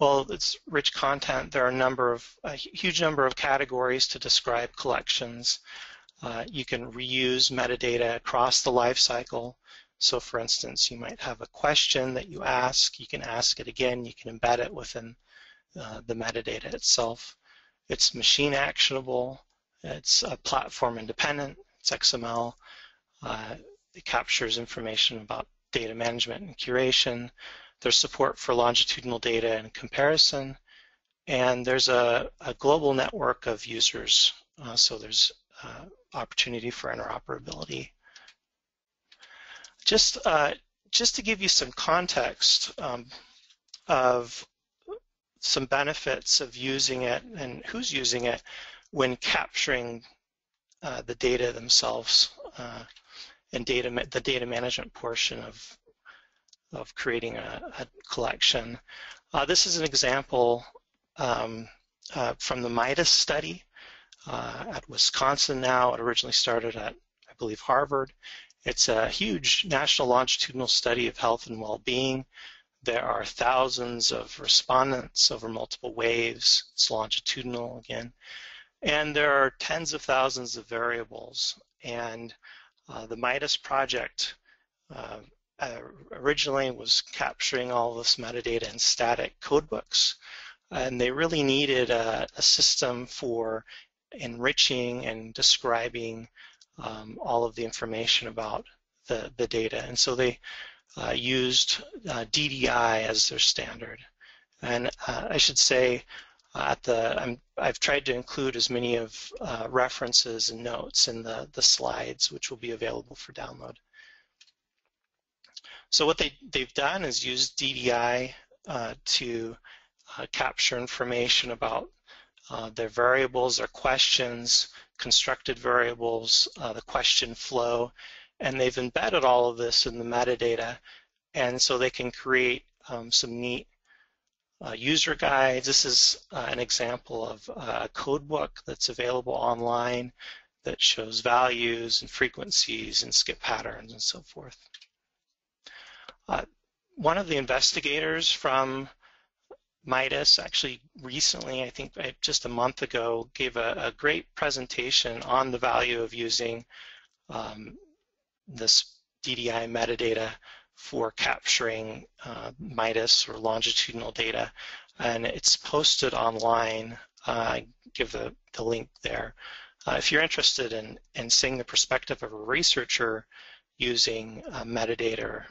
Well, it's rich content. There are a huge number of categories to describe collections. You can reuse metadata across the lifecycle. So, for instance, you might have a question that you ask. You can ask it again. You can embed it within the metadata itself. It's machine actionable. It's platform independent. It's XML. It captures information about data management and curation. There's support for longitudinal data and comparison. And there's a global network of users, so there's opportunity for interoperability. Just to give you some context of some benefits of using it and who's using it when capturing the data themselves and the data management portion of creating a collection. This is an example from the MIDUS study at Wisconsin now. It originally started at, I believe, Harvard. It's a huge national longitudinal study of health and well-being. There are thousands of respondents over multiple waves. It's longitudinal again. And there are tens of thousands of variables. And the MIDUS project originally was capturing all this metadata in static codebooks. And they really needed a system for enriching and describing all of the information about the data, and so they used DDI as their standard. And I should say, I've tried to include as many of references and notes in the slides, which will be available for download. So what they've done is used DDI to capture information about their variables, their questions, constructed variables, the question flow, and they've embedded all of this in the metadata, and so they can create some neat user guides. This is an example of a codebook that's available online that shows values and frequencies and skip patterns and so forth. One of the investigators from MIDUS actually recently, I think just a month ago, gave a great presentation on the value of using this DDI metadata for capturing MIDUS or longitudinal data, and it's posted online. I give the link there. If you're interested in seeing the perspective of a researcher using metadata,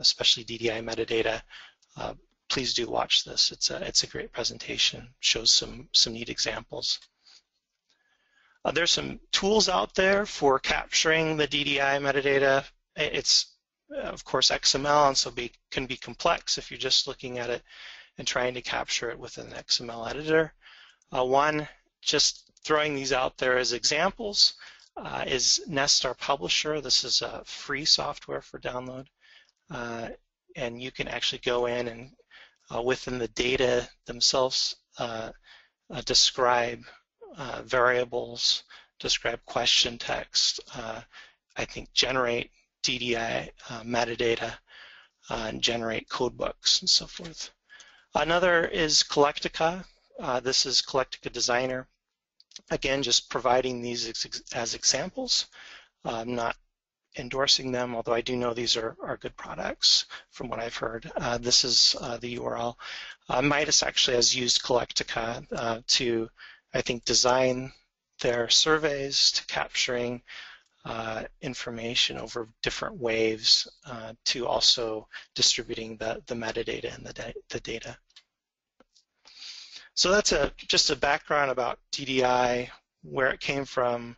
especially DDI metadata, please do watch this. It's a great presentation. Shows some neat examples. There's some tools out there for capturing the DDI metadata. It's of course XML, and so can be complex if you're just looking at it and trying to capture it with an XML editor. One, just throwing these out there as examples, is Nesstar Publisher. This is a free software for download, and you can actually go in and within the data themselves describe variables, describe question text, I think generate DDI metadata, and generate codebooks and so forth. Another is Colectica. This is Colectica Designer. Again, just providing these as examples. I'm not endorsing them, although I do know these are good products from what I've heard. This is the URL. MIDUS actually has used Colectica to, I think, design their surveys, to capturing information over different waves, to also distributing the metadata and the data. So that's just a background about DDI, where it came from,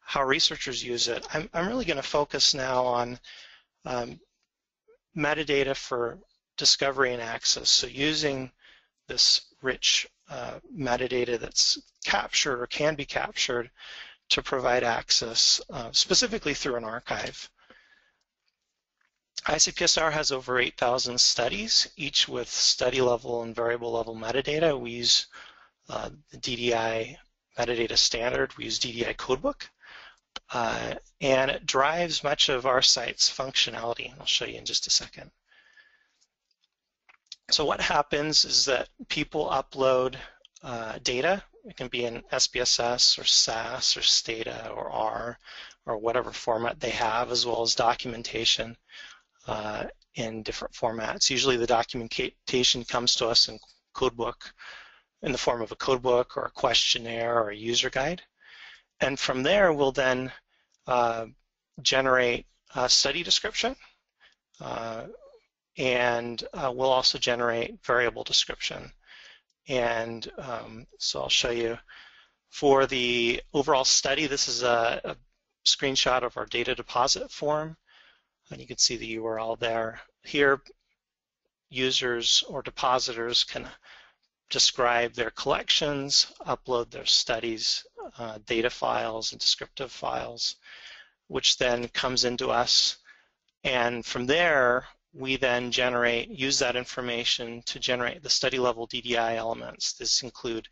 how researchers use it. I'm really going to focus now on metadata for discovery and access. So using this rich metadata that's captured or can be captured to provide access, specifically through an archive. ICPSR has over 8,000 studies, each with study level and variable level metadata. We use the DDI metadata standard. We use DDI codebook, and it drives much of our site's functionality. And I'll show you in just a second. So what happens is that people upload data. It can be in SPSS or SAS or Stata or R or whatever format they have, as well as documentation. In different formats. Usually the documentation comes to us in codebook, in the form of a codebook or a questionnaire or a user guide. And from there we'll then generate a study description, and we'll also generate variable description. And so I'll show you for the overall study, this is a screenshot of our data deposit form. And you can see the URL there. Here, users or depositors can describe their collections, upload their studies, data files, and descriptive files, which then comes into us. And from there, we then use that information to generate the study level DDI elements. This include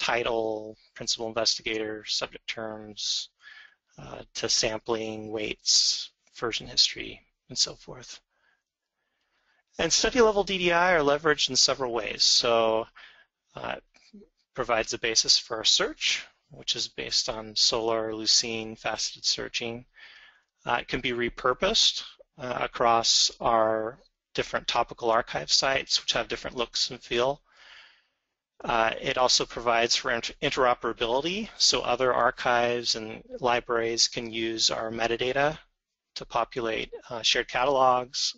title, principal investigator, subject terms, to sampling, weights, version history, and so forth. And study level DDI are leveraged in several ways. So it provides the basis for our search, which is based on Solar, Lucene, faceted searching. It can be repurposed across our different topical archive sites, which have different looks and feel. It also provides for interoperability, so other archives and libraries can use our metadata to populate shared catalogs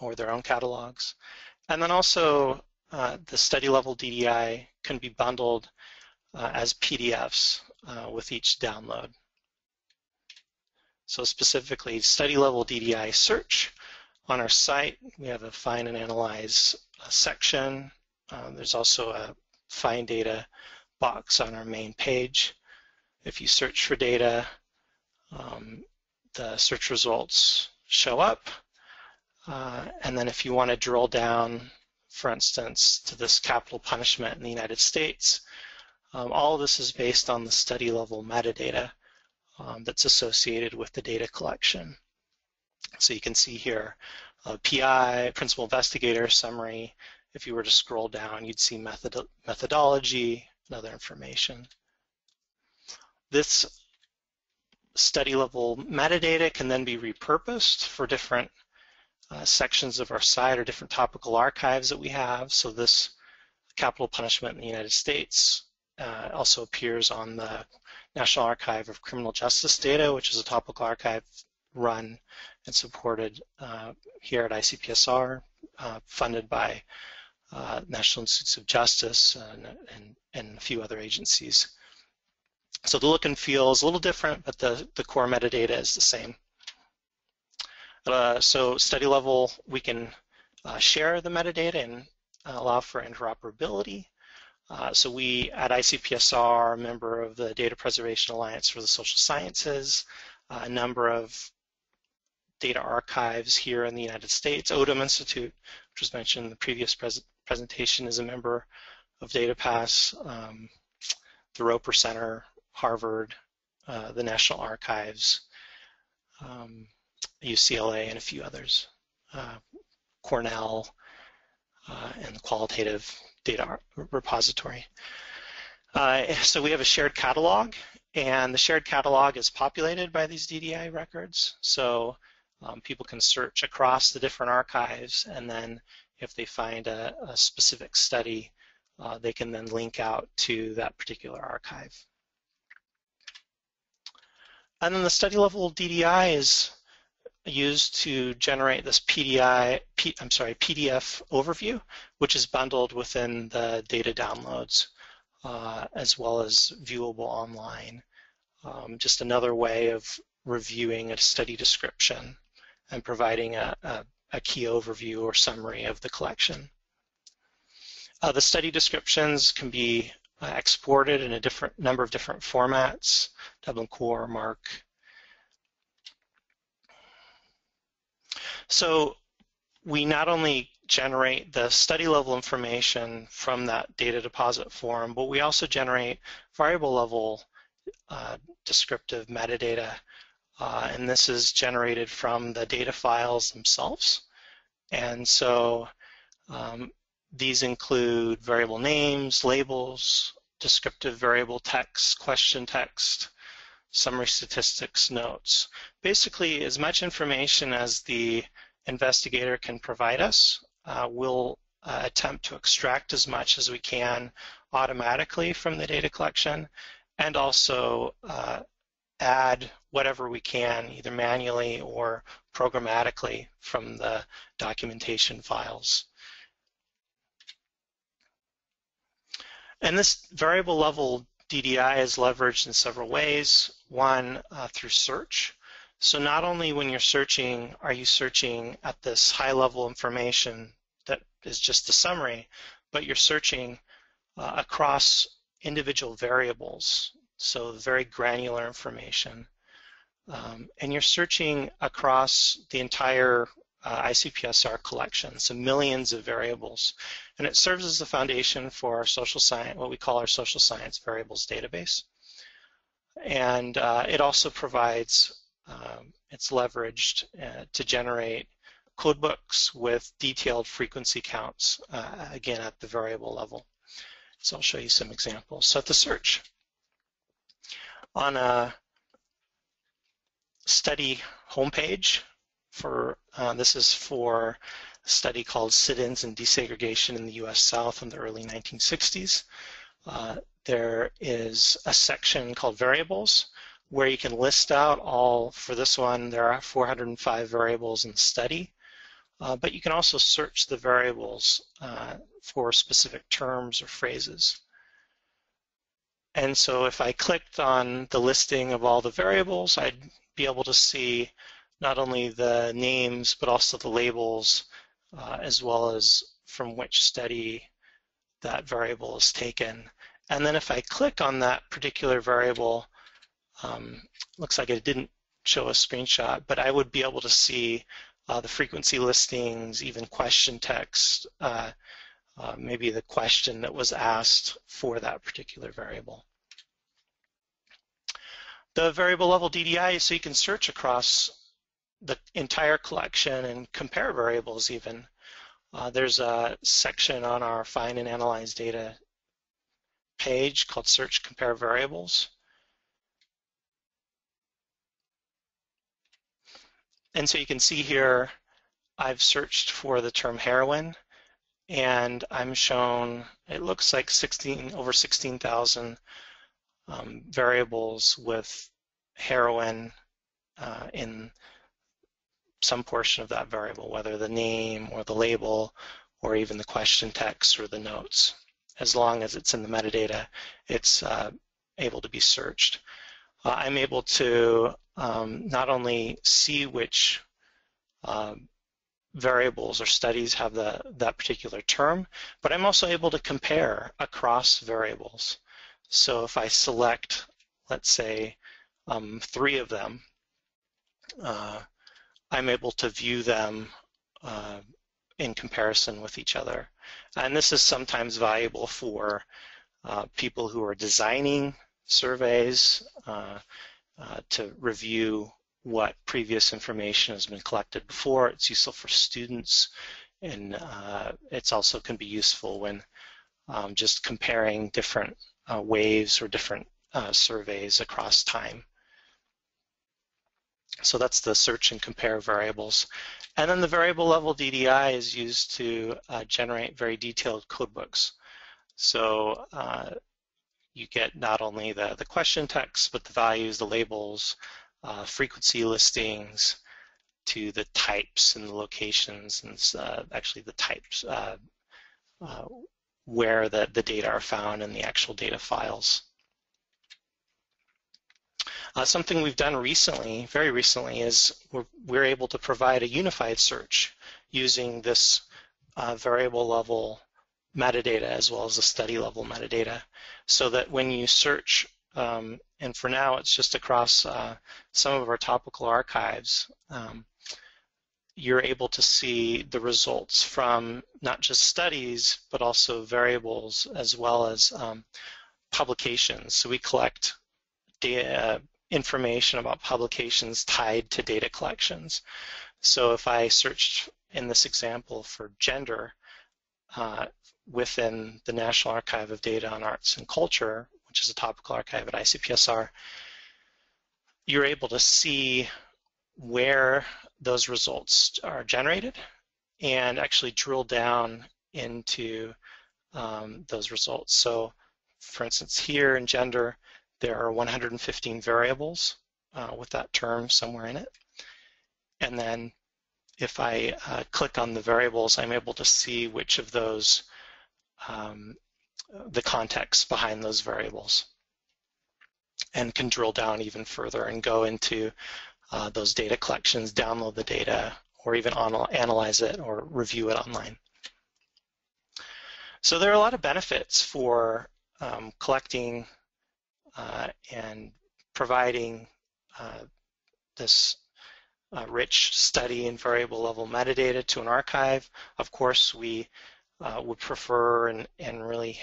or their own catalogs. And then also the study level DDI can be bundled as PDFs with each download. So specifically, study level DDI search. On our site, we have a find and analyze section. There's also a find data box on our main page. If you search for data, the search results show up, and then if you want to drill down, for instance, to this capital punishment in the United States, all of this is based on the study level metadata that's associated with the data collection. So you can see here PI, principal investigator, summary. If you were to scroll down, you'd see methodology and other information. This study level metadata can then be repurposed for different sections of our site or different topical archives that we have. So this capital punishment in the United States also appears on the National Archive of Criminal Justice Data, which is a topical archive run and supported here at ICPSR, funded by National Institutes of Justice and a few other agencies. So the look and feel is a little different, but the core metadata is the same. So study level, we can share the metadata and allow for interoperability. So we at ICPSR are a member of the Data Preservation Alliance for the Social Sciences, a number of data archives here in the United States. Odom Institute, which was mentioned in the previous presentation, is a member of DataPass, the Roper Center, Harvard, the National Archives, UCLA, and a few others, Cornell, and the Qualitative Data Repository. So we have a shared catalog, and the shared catalog is populated by these DDI records. So people can search across the different archives, and then if they find a specific study, they can then link out to that particular archive. And then the study level DDI is used to generate this PDF overview, which is bundled within the data downloads, as well as viewable online. Just another way of reviewing a study description and providing a key overview or summary of the collection. The study descriptions can be exported in a number of different formats: Dublin Core, MARC. So we not only generate the study level information from that data deposit form, but we also generate variable level descriptive metadata, and this is generated from the data files themselves. And so these include variable names, labels, descriptive variable text, question text, summary statistics, notes. Basically, as much information as the investigator can provide us, we'll attempt to extract as much as we can automatically from the data collection, and also add whatever we can, either manually or programmatically, from the documentation files. And this variable level DDI is leveraged in several ways. One, through search. So not only when you're searching are you searching at this high level information that is just the summary, but you're searching across individual variables, so very granular information. And you're searching across the entire ICPSR collection, so millions of variables, and it serves as the foundation for our social science, what we call our social science variables database. And it also provides, it's leveraged to generate codebooks with detailed frequency counts, again at the variable level. So I'll show you some examples. So at the search, on a study homepage, for this is for a study called Sit-ins and Desegregation in the U.S. South in the early 1960s. There is a section called Variables, where you can list out all, for this one, there are 405 variables in the study, but you can also search the variables for specific terms or phrases. And so if I clicked on the listing of all the variables, I'd be able to see not only the names, but also the labels, as well as from which study that variable is taken. And then if I click on that particular variable, looks like it didn't show a screenshot, but I would be able to see the frequency listings, even question text, maybe the question that was asked for that particular variable. The variable level DDI, so you can search across the entire collection and compare variables even. There's a section on our Find and Analyze Data page called Search Compare Variables. And so you can see here I've searched for the term heroin, and I'm shown, it looks like over 16,000 variables with heroin in some portion of that variable, whether the name or the label or even the question text or the notes. As long as it's in the metadata, it's able to be searched. I'm able to not only see which variables or studies have that particular term, but I'm also able to compare across variables. So if I select, let's say, three of them, I'm able to view them in comparison with each other. And this is sometimes valuable for people who are designing surveys to review what previous information has been collected before. It's useful for students, and it's also can be useful when just comparing different waves or different surveys across time. So that's the search and compare variables. And then the variable level DDI is used to generate very detailed codebooks. So you get not only the question text, but the values, the labels, frequency listings, to the types and the locations, and actually the types where the data are found in the actual data files. Something we've done recently, very recently, is we're able to provide a unified search using this variable level metadata as well as the study level metadata, so that when you search, and for now it's just across some of our topical archives, you're able to see the results from not just studies but also variables as well as publications. So we collect data information about publications tied to data collections. So if I searched in this example for gender within the National Archive of Data on Arts and Culture, which is a topical archive at ICPSR, you're able to see where those results are generated and actually drill down into those results. So for instance, here in gender, there are 115 variables with that term somewhere in it. And then if I click on the variables, I'm able to see which of those, the context behind those variables, and can drill down even further and go into those data collections, download the data, or even analyze it or review it online. So there are a lot of benefits for collecting and providing this rich study and variable level metadata to an archive. Of course, we would prefer and really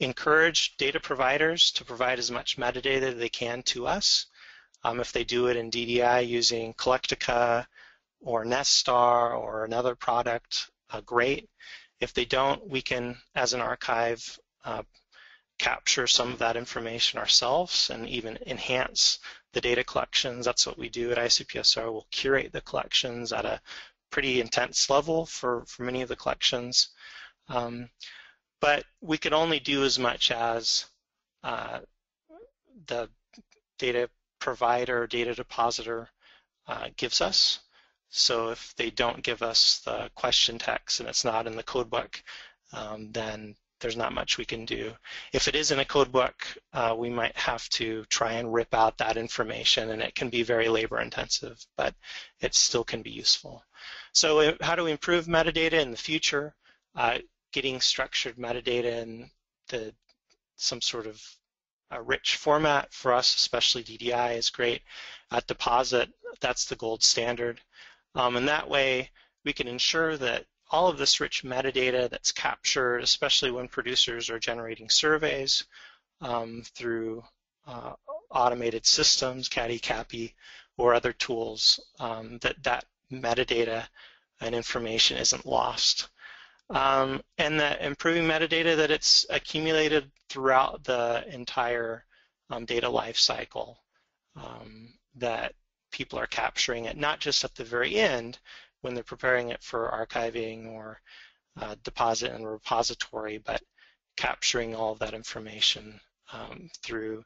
encourage data providers to provide as much metadata they can to us. If they do it in DDI using Colectica or Nesstar or another product, great. If they don't, we can, as an archive, capture some of that information ourselves and even enhance the data collections. That's what we do at ICPSR. We'll curate the collections at a pretty intense level for many of the collections. But we can only do as much as the data provider, data depositor gives us. So if they don't give us the question text and it's not in the codebook, then there's not much we can do. If it is in a codebook, we might have to try and rip out that information, and it can be very labor intensive, but it still can be useful. So how do we improve metadata in the future? Getting structured metadata in some sort of a rich format for us, especially DDI, is great. At Deposit, that's the gold standard. And that way we can ensure that all of this rich metadata that's captured, especially when producers are generating surveys through automated systems, CADI, CAPI, or other tools, that metadata and information isn't lost. And that improving metadata, that it's accumulated throughout the entire data life cycle, that people are capturing it, not just at the very end, when they're preparing it for archiving or deposit in a repository, but capturing all of that information through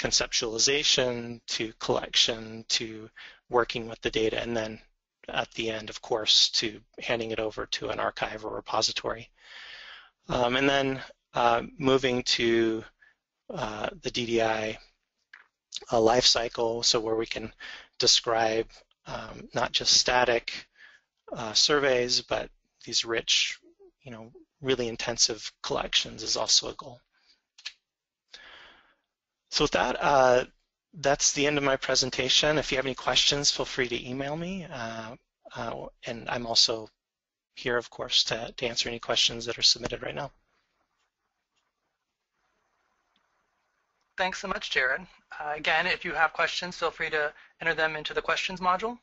conceptualization to collection to working with the data, and then at the end, of course, to handing it over to an archive or repository. And then moving to the DDI life cycle, so where we can describe not just static surveys, but these rich, really intensive collections is also a goal. So with that, that's the end of my presentation. If you have any questions, feel free to email me. And I'm also here, of course, to answer any questions that are submitted right now. Thanks so much, Jared. Again, if you have questions, feel free to enter them into the questions module.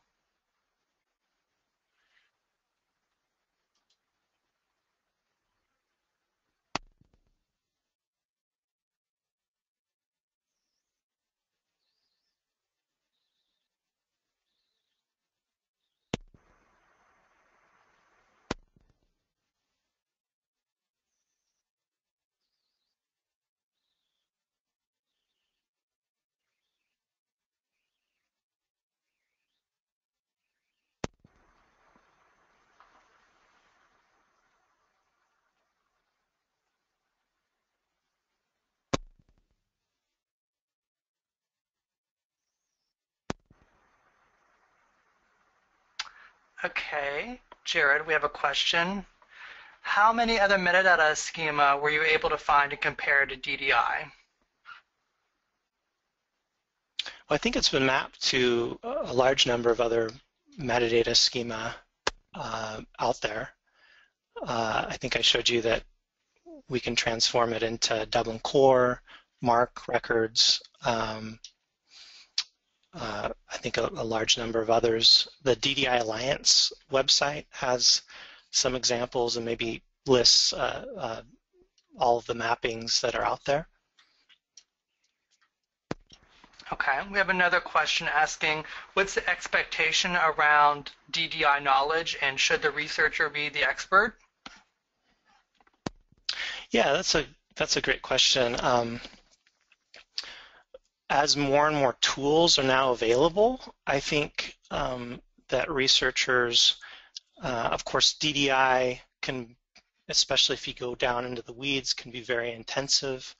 Okay, Jared, we have a question. How many other metadata schema were you able to find and compare to DDI? Well, I think it's been mapped to a large number of other metadata schema out there. I think I showed you that we can transform it into Dublin Core, MARC records, I think a large number of others. The DDI Alliance website has some examples and maybe lists all of the mappings that are out there. Okay, we have another question asking, what's the expectation around DDI knowledge, and should the researcher be the expert? Yeah, that's a great question. As more and more tools are now available, I think that researchers, of course, DDI can, especially if you go down into the weeds, can be very intensive,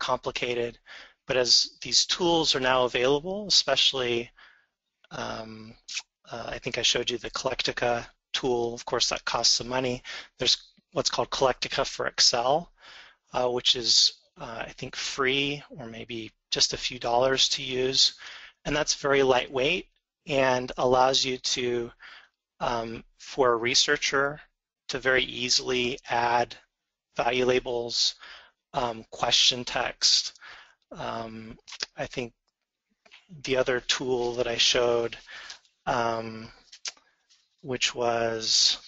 complicated. But as these tools are now available, especially, I think I showed you the Colectica tool. Of course, that costs some money. There's what's called Colectica for Excel, which is I think free or maybe just a few dollars to use, and that's very lightweight and allows you to, for a researcher, to very easily add value labels, question text. I think the other tool that I showed, which was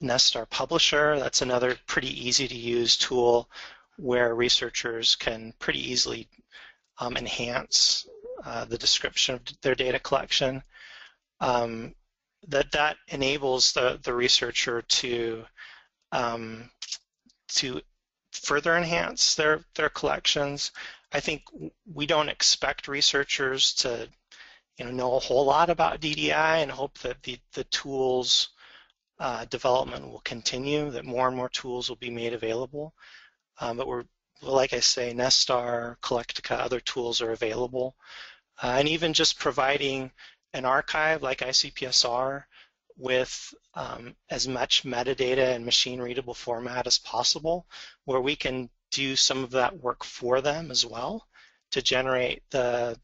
Nesstar Publisher, that's another pretty easy to use tool where researchers can pretty easily enhance the description of their data collection. That enables the researcher to further enhance their collections. I think we don't expect researchers to know a whole lot about DDI, and hope that the tools development will continue, that more and more tools will be made available. But we're, like I say, Nesstar, Colectica, other tools are available. And even just providing an archive like ICPSR with as much metadata and machine-readable format as possible, where we can do some of that work for them as well to generate the,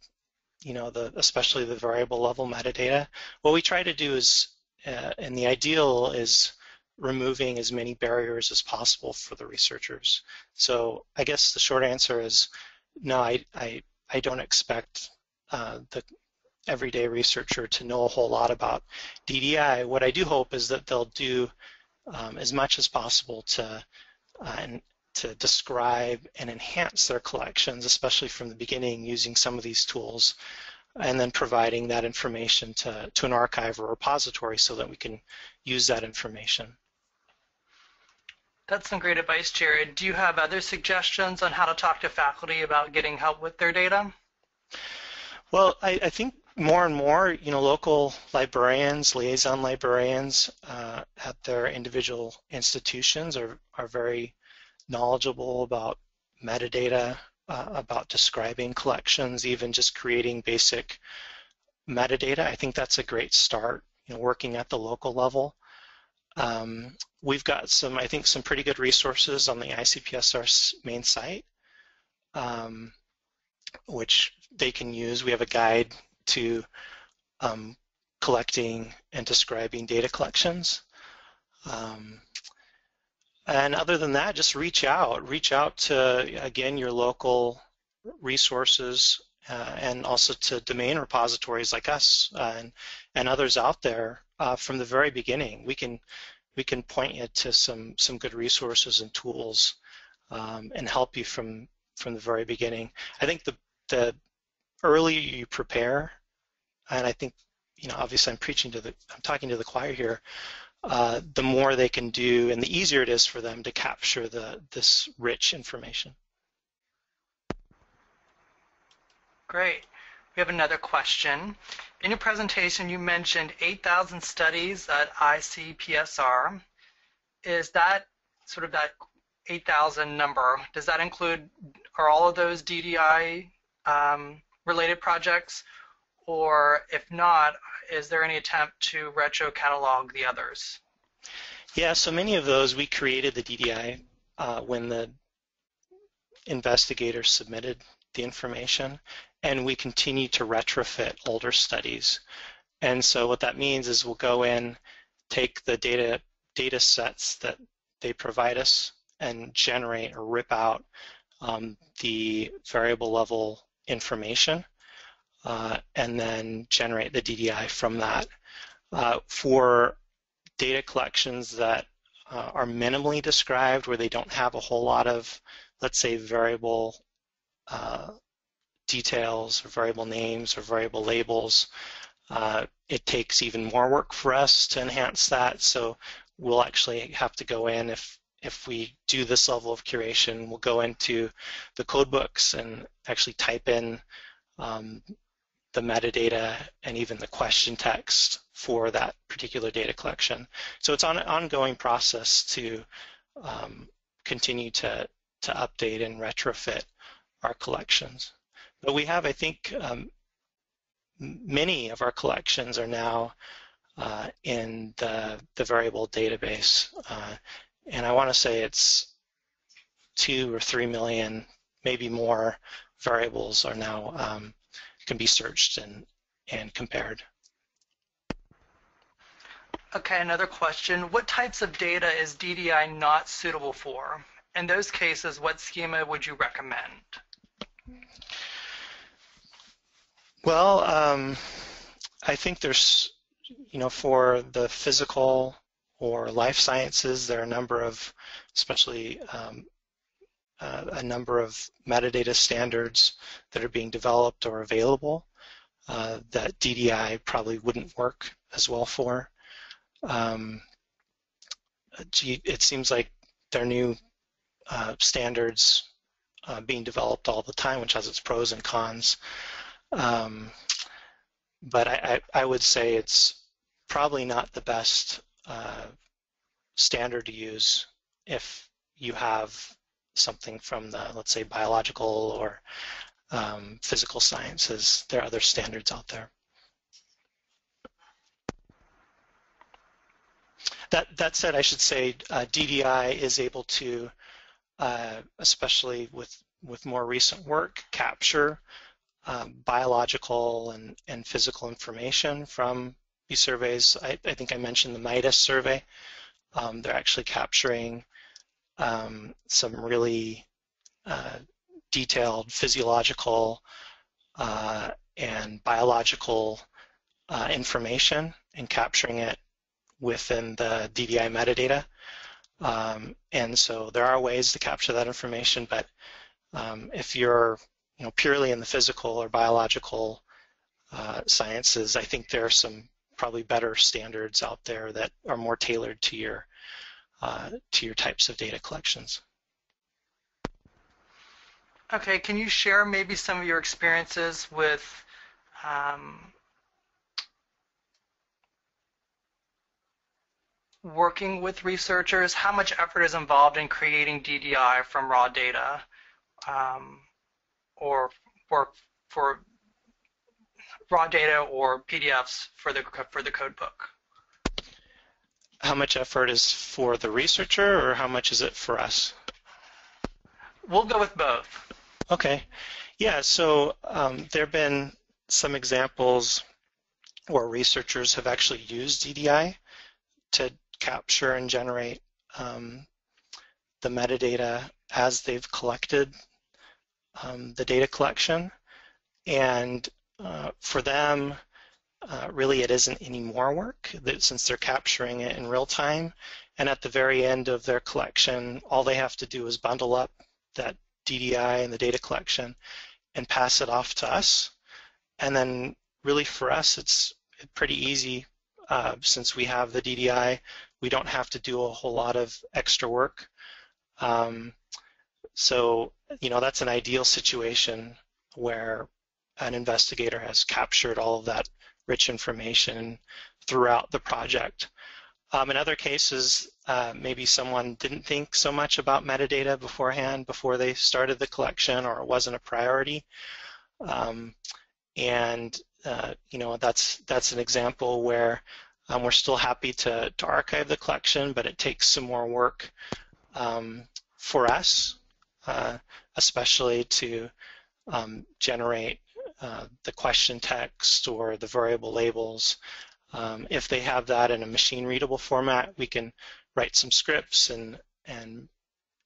especially the variable level metadata. What we try to do is, and the ideal is, removing as many barriers as possible for the researchers. So I guess the short answer is no, I don't expect the everyday researcher to know a whole lot about DDI. What I do hope is that they'll do as much as possible to describe and enhance their collections, especially from the beginning, using some of these tools, and then providing that information to an archive or repository so that we can use that information. That's some great advice, Jared. Do you have other suggestions on how to talk to faculty about getting help with their data? Well, I think more and more, local librarians, liaison librarians at their individual institutions are very knowledgeable about metadata, about describing collections, even just creating basic metadata, I think that's a great start, you know, working at the local level. We've got some, I think, some pretty good resources on the ICPSR's main site, which they can use. We have a guide to collecting and describing data collections. And other than that, just reach out to, again, your local resources and also to domain repositories like us and others out there from the very beginning. We can point you to some good resources and tools and help you from the very beginning. I think the earlier you prepare, and I think, you know, obviously I'm talking to the choir here, the more they can do and the easier it is for them to capture this rich information. Great. We have another question. In your presentation, you mentioned 8,000 studies at ICPSR. Is that sort of that 8,000 number, does that include, are all of those DDI related projects? Or if not, is there any attempt to retro-catalog the others? Yeah, so many of those, we created the DDI when the investigators submitted the information, and we continue to retrofit older studies. And so what that means is we'll go in, take the data sets that they provide us, and generate or rip out the variable level information. And then generate the DDI from that. For data collections that are minimally described, where they don't have a whole lot of, let's say, variable details or variable names or variable labels, it takes even more work for us to enhance that. So we'll actually have to go in, if we do this level of curation, we'll go into the code books and actually type in the metadata and even the question text for that particular data collection. So it's an ongoing process to continue to update and retrofit our collections. But we have, I think, many of our collections are now in the variable database. And I want to say it's 2 or 3 million, maybe more, variables are now can be searched and compared. Okay, another question. What types of data is DDI not suitable for? In those cases, what schema would you recommend? Well, I think there's, you know, for the physical or life sciences, there are a number of, especially a number of metadata standards that are being developed or available that DDI probably wouldn't work as well for. It seems like there are new standards being developed all the time, which has its pros and cons. But I would say it's probably not the best standard to use if you have something from the, let's say, biological or physical sciences. There are other standards out there. That said, I should say DDI is able to, especially with more recent work, capture biological and physical information from these surveys. I think I mentioned the MIDUS survey. They're actually capturing some really detailed physiological and biological information and capturing it within the DDI metadata. And so there are ways to capture that information, but if you're, you know, purely in the physical or biological sciences, I think there are some probably better standards out there that are more tailored to your types of data collections. Okay, can you share maybe some of your experiences with working with researchers? How much effort is involved in creating DDI from raw data, or for raw data or PDFs for the code book. How much effort is for the researcher, or how much is it for us? We'll go with both. Okay. Yeah, so there have been some examples where researchers have actually used DDI to capture and generate the metadata as they've collected the data collection. And for them, really it isn't any more work, that since they're capturing it in real time, and at the very end of their collection, all they have to do is bundle up that DDI and the data collection and pass it off to us. And then really for us, it's pretty easy since we have the DDI. We don't have to do a whole lot of extra work. So, you know, that's an ideal situation where an investigator has captured all of that rich information throughout the project. In other cases, maybe someone didn't think so much about metadata beforehand, before they started the collection, or it wasn't a priority. You know, that's an example where we're still happy to archive the collection, but it takes some more work for us, especially to generate the question text or the variable labels. If they have that in a machine-readable format, we can write some scripts, and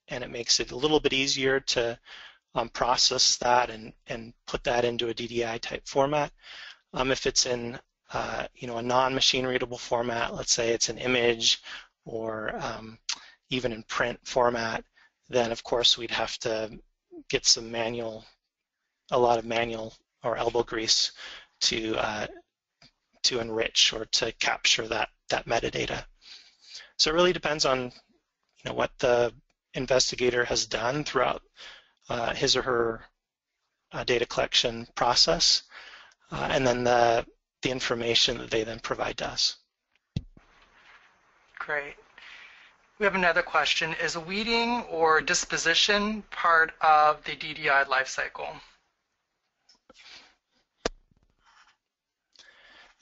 it makes it a little bit easier to process that and put that into a DDI-type format. If it's in you know, a non-machine-readable format, let's say it's an image or even in print format, then of course we'd have to get some manual, a lot of manual or elbow grease to enrich or to capture that metadata. So it really depends on, you know, what the investigator has done throughout his or her data collection process, and then the information that they then provide to us. Great. We have another question. Is weeding or disposition part of the DDI lifecycle?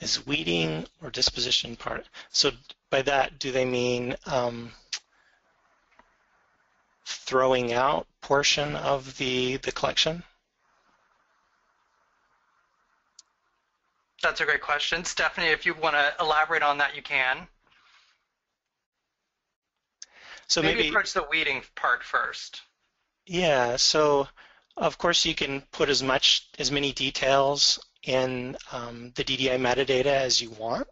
Is weeding or disposition part? So by that, do they mean throwing out portion of the collection? That's a great question. Stephanie, if you want to elaborate on that, you can. So maybe approach the weeding part first. Yeah, so of course you can put as many details in the DDI metadata as you want,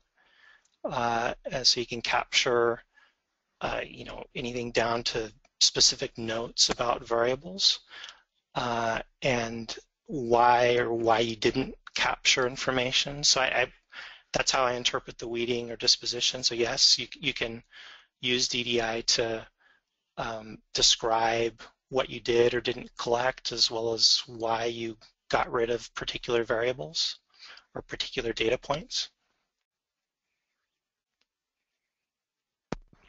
so you can capture, you know, anything down to specific notes about variables and why you didn't capture information. So that's how I interpret the weeding or disposition. So yes, you can use DDI to describe what you did or didn't collect, as well as why you got rid of particular variables or particular data points.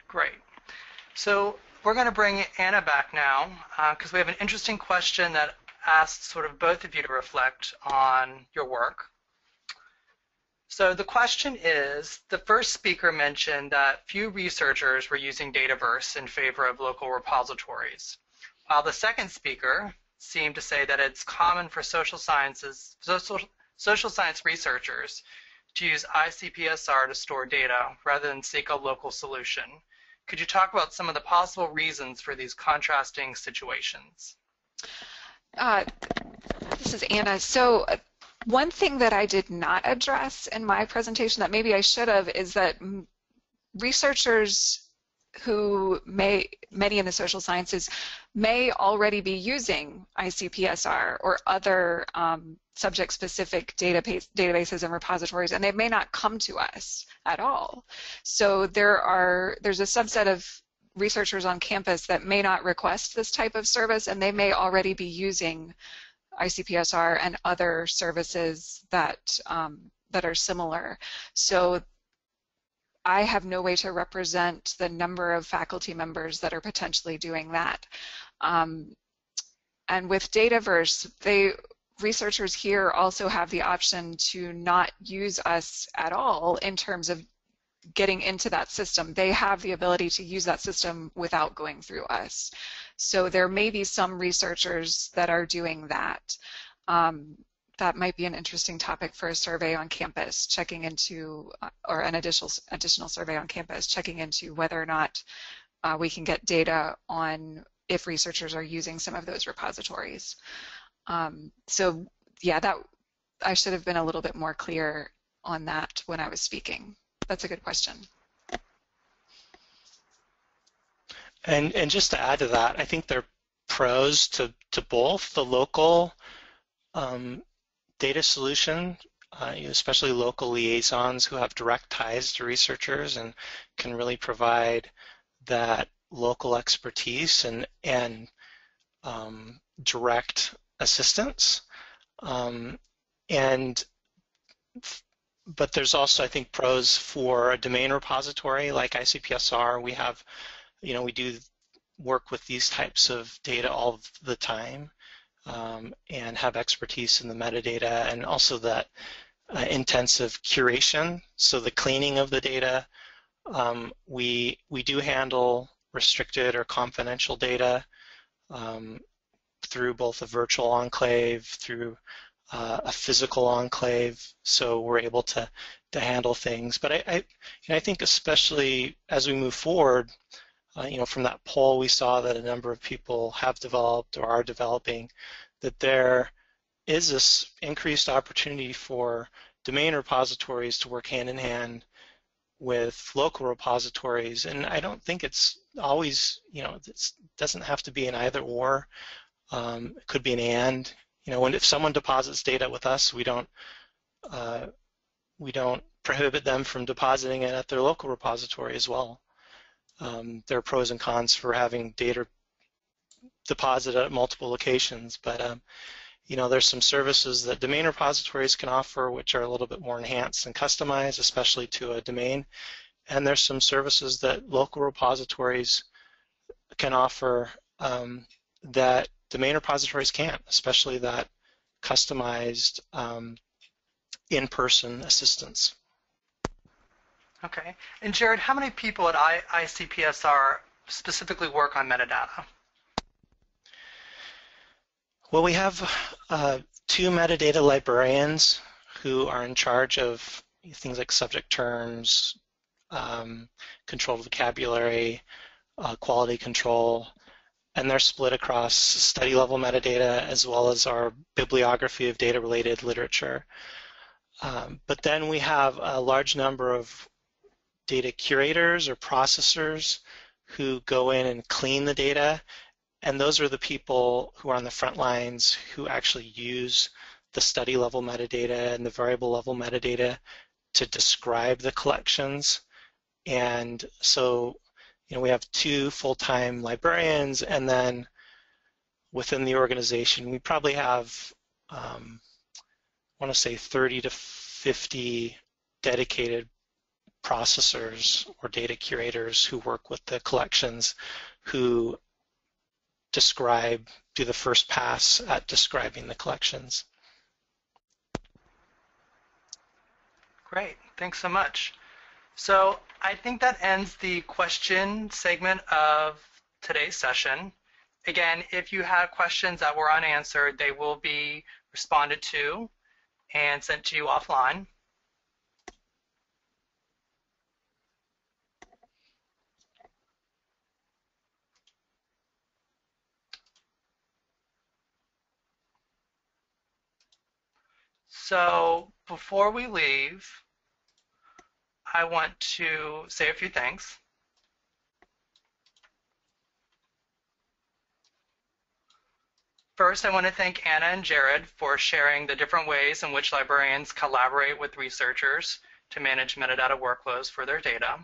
Great. So we're going to bring Anna back now because we have an interesting question that asks sort of both of you to reflect on your work. So the question is, the first speaker mentioned that few researchers were using Dataverse in favor of local repositories, while the second speaker seem to say that it's common for social science researchers to use ICPSR to store data rather than seek a local solution. Could you talk about some of the possible reasons for these contrasting situations? This is Anna. So one thing that I did not address in my presentation that maybe I should have is that researchers who many in the social sciences may already be using ICPSR or other subject-specific databases and repositories, and they may not come to us at all. So there's a subset of researchers on campus that may not request this type of service, and they may already be using ICPSR and other services that are similar. So I have no way to represent the number of faculty members that are potentially doing that. And with Dataverse, researchers here also have the option to not use us at all in terms of getting into that system. They have the ability to use that system without going through us. So there may be some researchers that are doing that. That might be an interesting topic for a survey on campus, checking into, or an additional survey on campus, checking into whether or not we can get data on if researchers are using some of those repositories. So yeah, that I should have been a little bit more clear on that when I was speaking. That's a good question. And just to add to that, I think there are pros to both the local data solution, especially local liaisons who have direct ties to researchers and can really provide that local expertise and direct assistance. But there's also, I think, pros for a domain repository like ICPSR. We have, you know, we do work with these types of data all the time, and have expertise in the metadata and also that intensive curation, so the cleaning of the data. We do handle restricted or confidential data through both a virtual enclave, through a physical enclave, so we're able to handle things. But I think especially as we move forward, you know, from that poll we saw that a number of people have developed or are developing, that there is this increased opportunity for domain repositories to work hand in hand with local repositories. And I don't think it's always, you know, it doesn't have to be an either or. It could be an and. You know, if someone deposits data with us, we don't prohibit them from depositing it at their local repository as well. There are pros and cons for having data deposited at multiple locations, but you know, there's some services that domain repositories can offer which are a little bit more enhanced and customized, especially to a domain, and there's some services that local repositories can offer that domain repositories can't, especially that customized in-person assistance. Okay. And Jared, how many people at ICPSR specifically work on metadata? Well, we have 2 metadata librarians who are in charge of things like subject terms, controlled vocabulary, quality control, and they're split across study-level metadata as well as our bibliography of data-related literature. But then we have a large number of data curators or processors who go in and clean the data, and those are the people who are on the front lines who actually use the study level metadata and the variable level metadata to describe the collections. And so, you know, we have 2 full-time librarians, and then within the organization we probably have I want to say 30 to 50 dedicated processors or data curators who work with the collections, who describe, do the first pass at describing the collections. Great, thanks so much. So I think that ends the question segment of today's session. Again, if you have questions that were unanswered, they will be responded to and sent to you offline. So before we leave, I want to say a few things. First, I want to thank Anna and Jared for sharing the different ways in which librarians collaborate with researchers to manage metadata workflows for their data.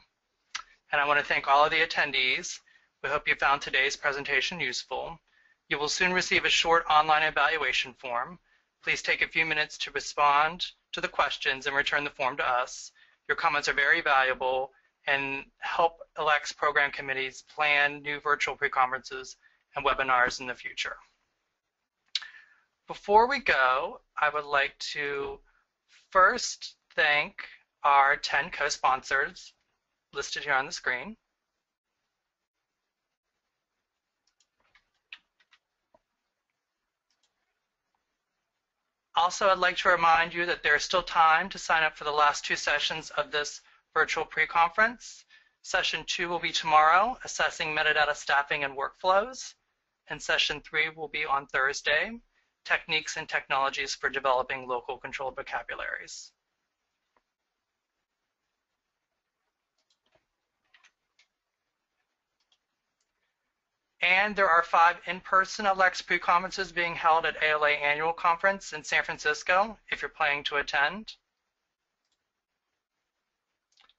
And I want to thank all of the attendees. We hope you found today's presentation useful. You will soon receive a short online evaluation form. Please take a few minutes to respond to the questions and return the form to us. Your comments are very valuable and help ELECT's program committees plan new virtual pre-conferences and webinars in the future. Before we go, I would like to first thank our 10 co-sponsors listed here on the screen. Also, I'd like to remind you that there is still time to sign up for the last two sessions of this virtual pre-conference. Session 2 will be tomorrow, assessing metadata staffing and workflows, and Session 3 will be on Thursday, techniques and technologies for developing local controlled vocabularies. And there are 5 in-person ELEX pre-conferences being held at ALA Annual Conference in San Francisco, if you're planning to attend.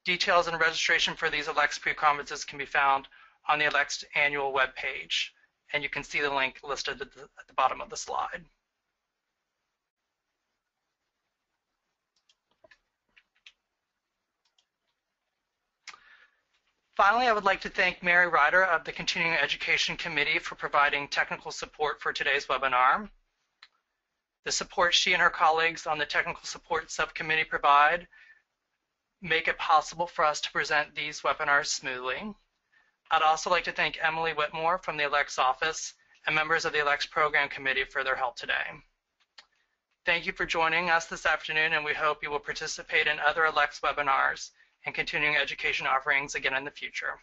Details and registration for these ELEX pre-conferences can be found on the ELEX annual webpage, and you can see the link listed at the bottom of the slide. Finally, I would like to thank Mary Ryder of the Continuing Education Committee for providing technical support for today's webinar. The support she and her colleagues on the Technical Support Subcommittee provide make it possible for us to present these webinars smoothly. I'd also like to thank Emily Whitmore from the ELEX office and members of the ELEX Program Committee for their help today. Thank you for joining us this afternoon, and we hope you will participate in other ELEX webinars and continuing education offerings again in the future.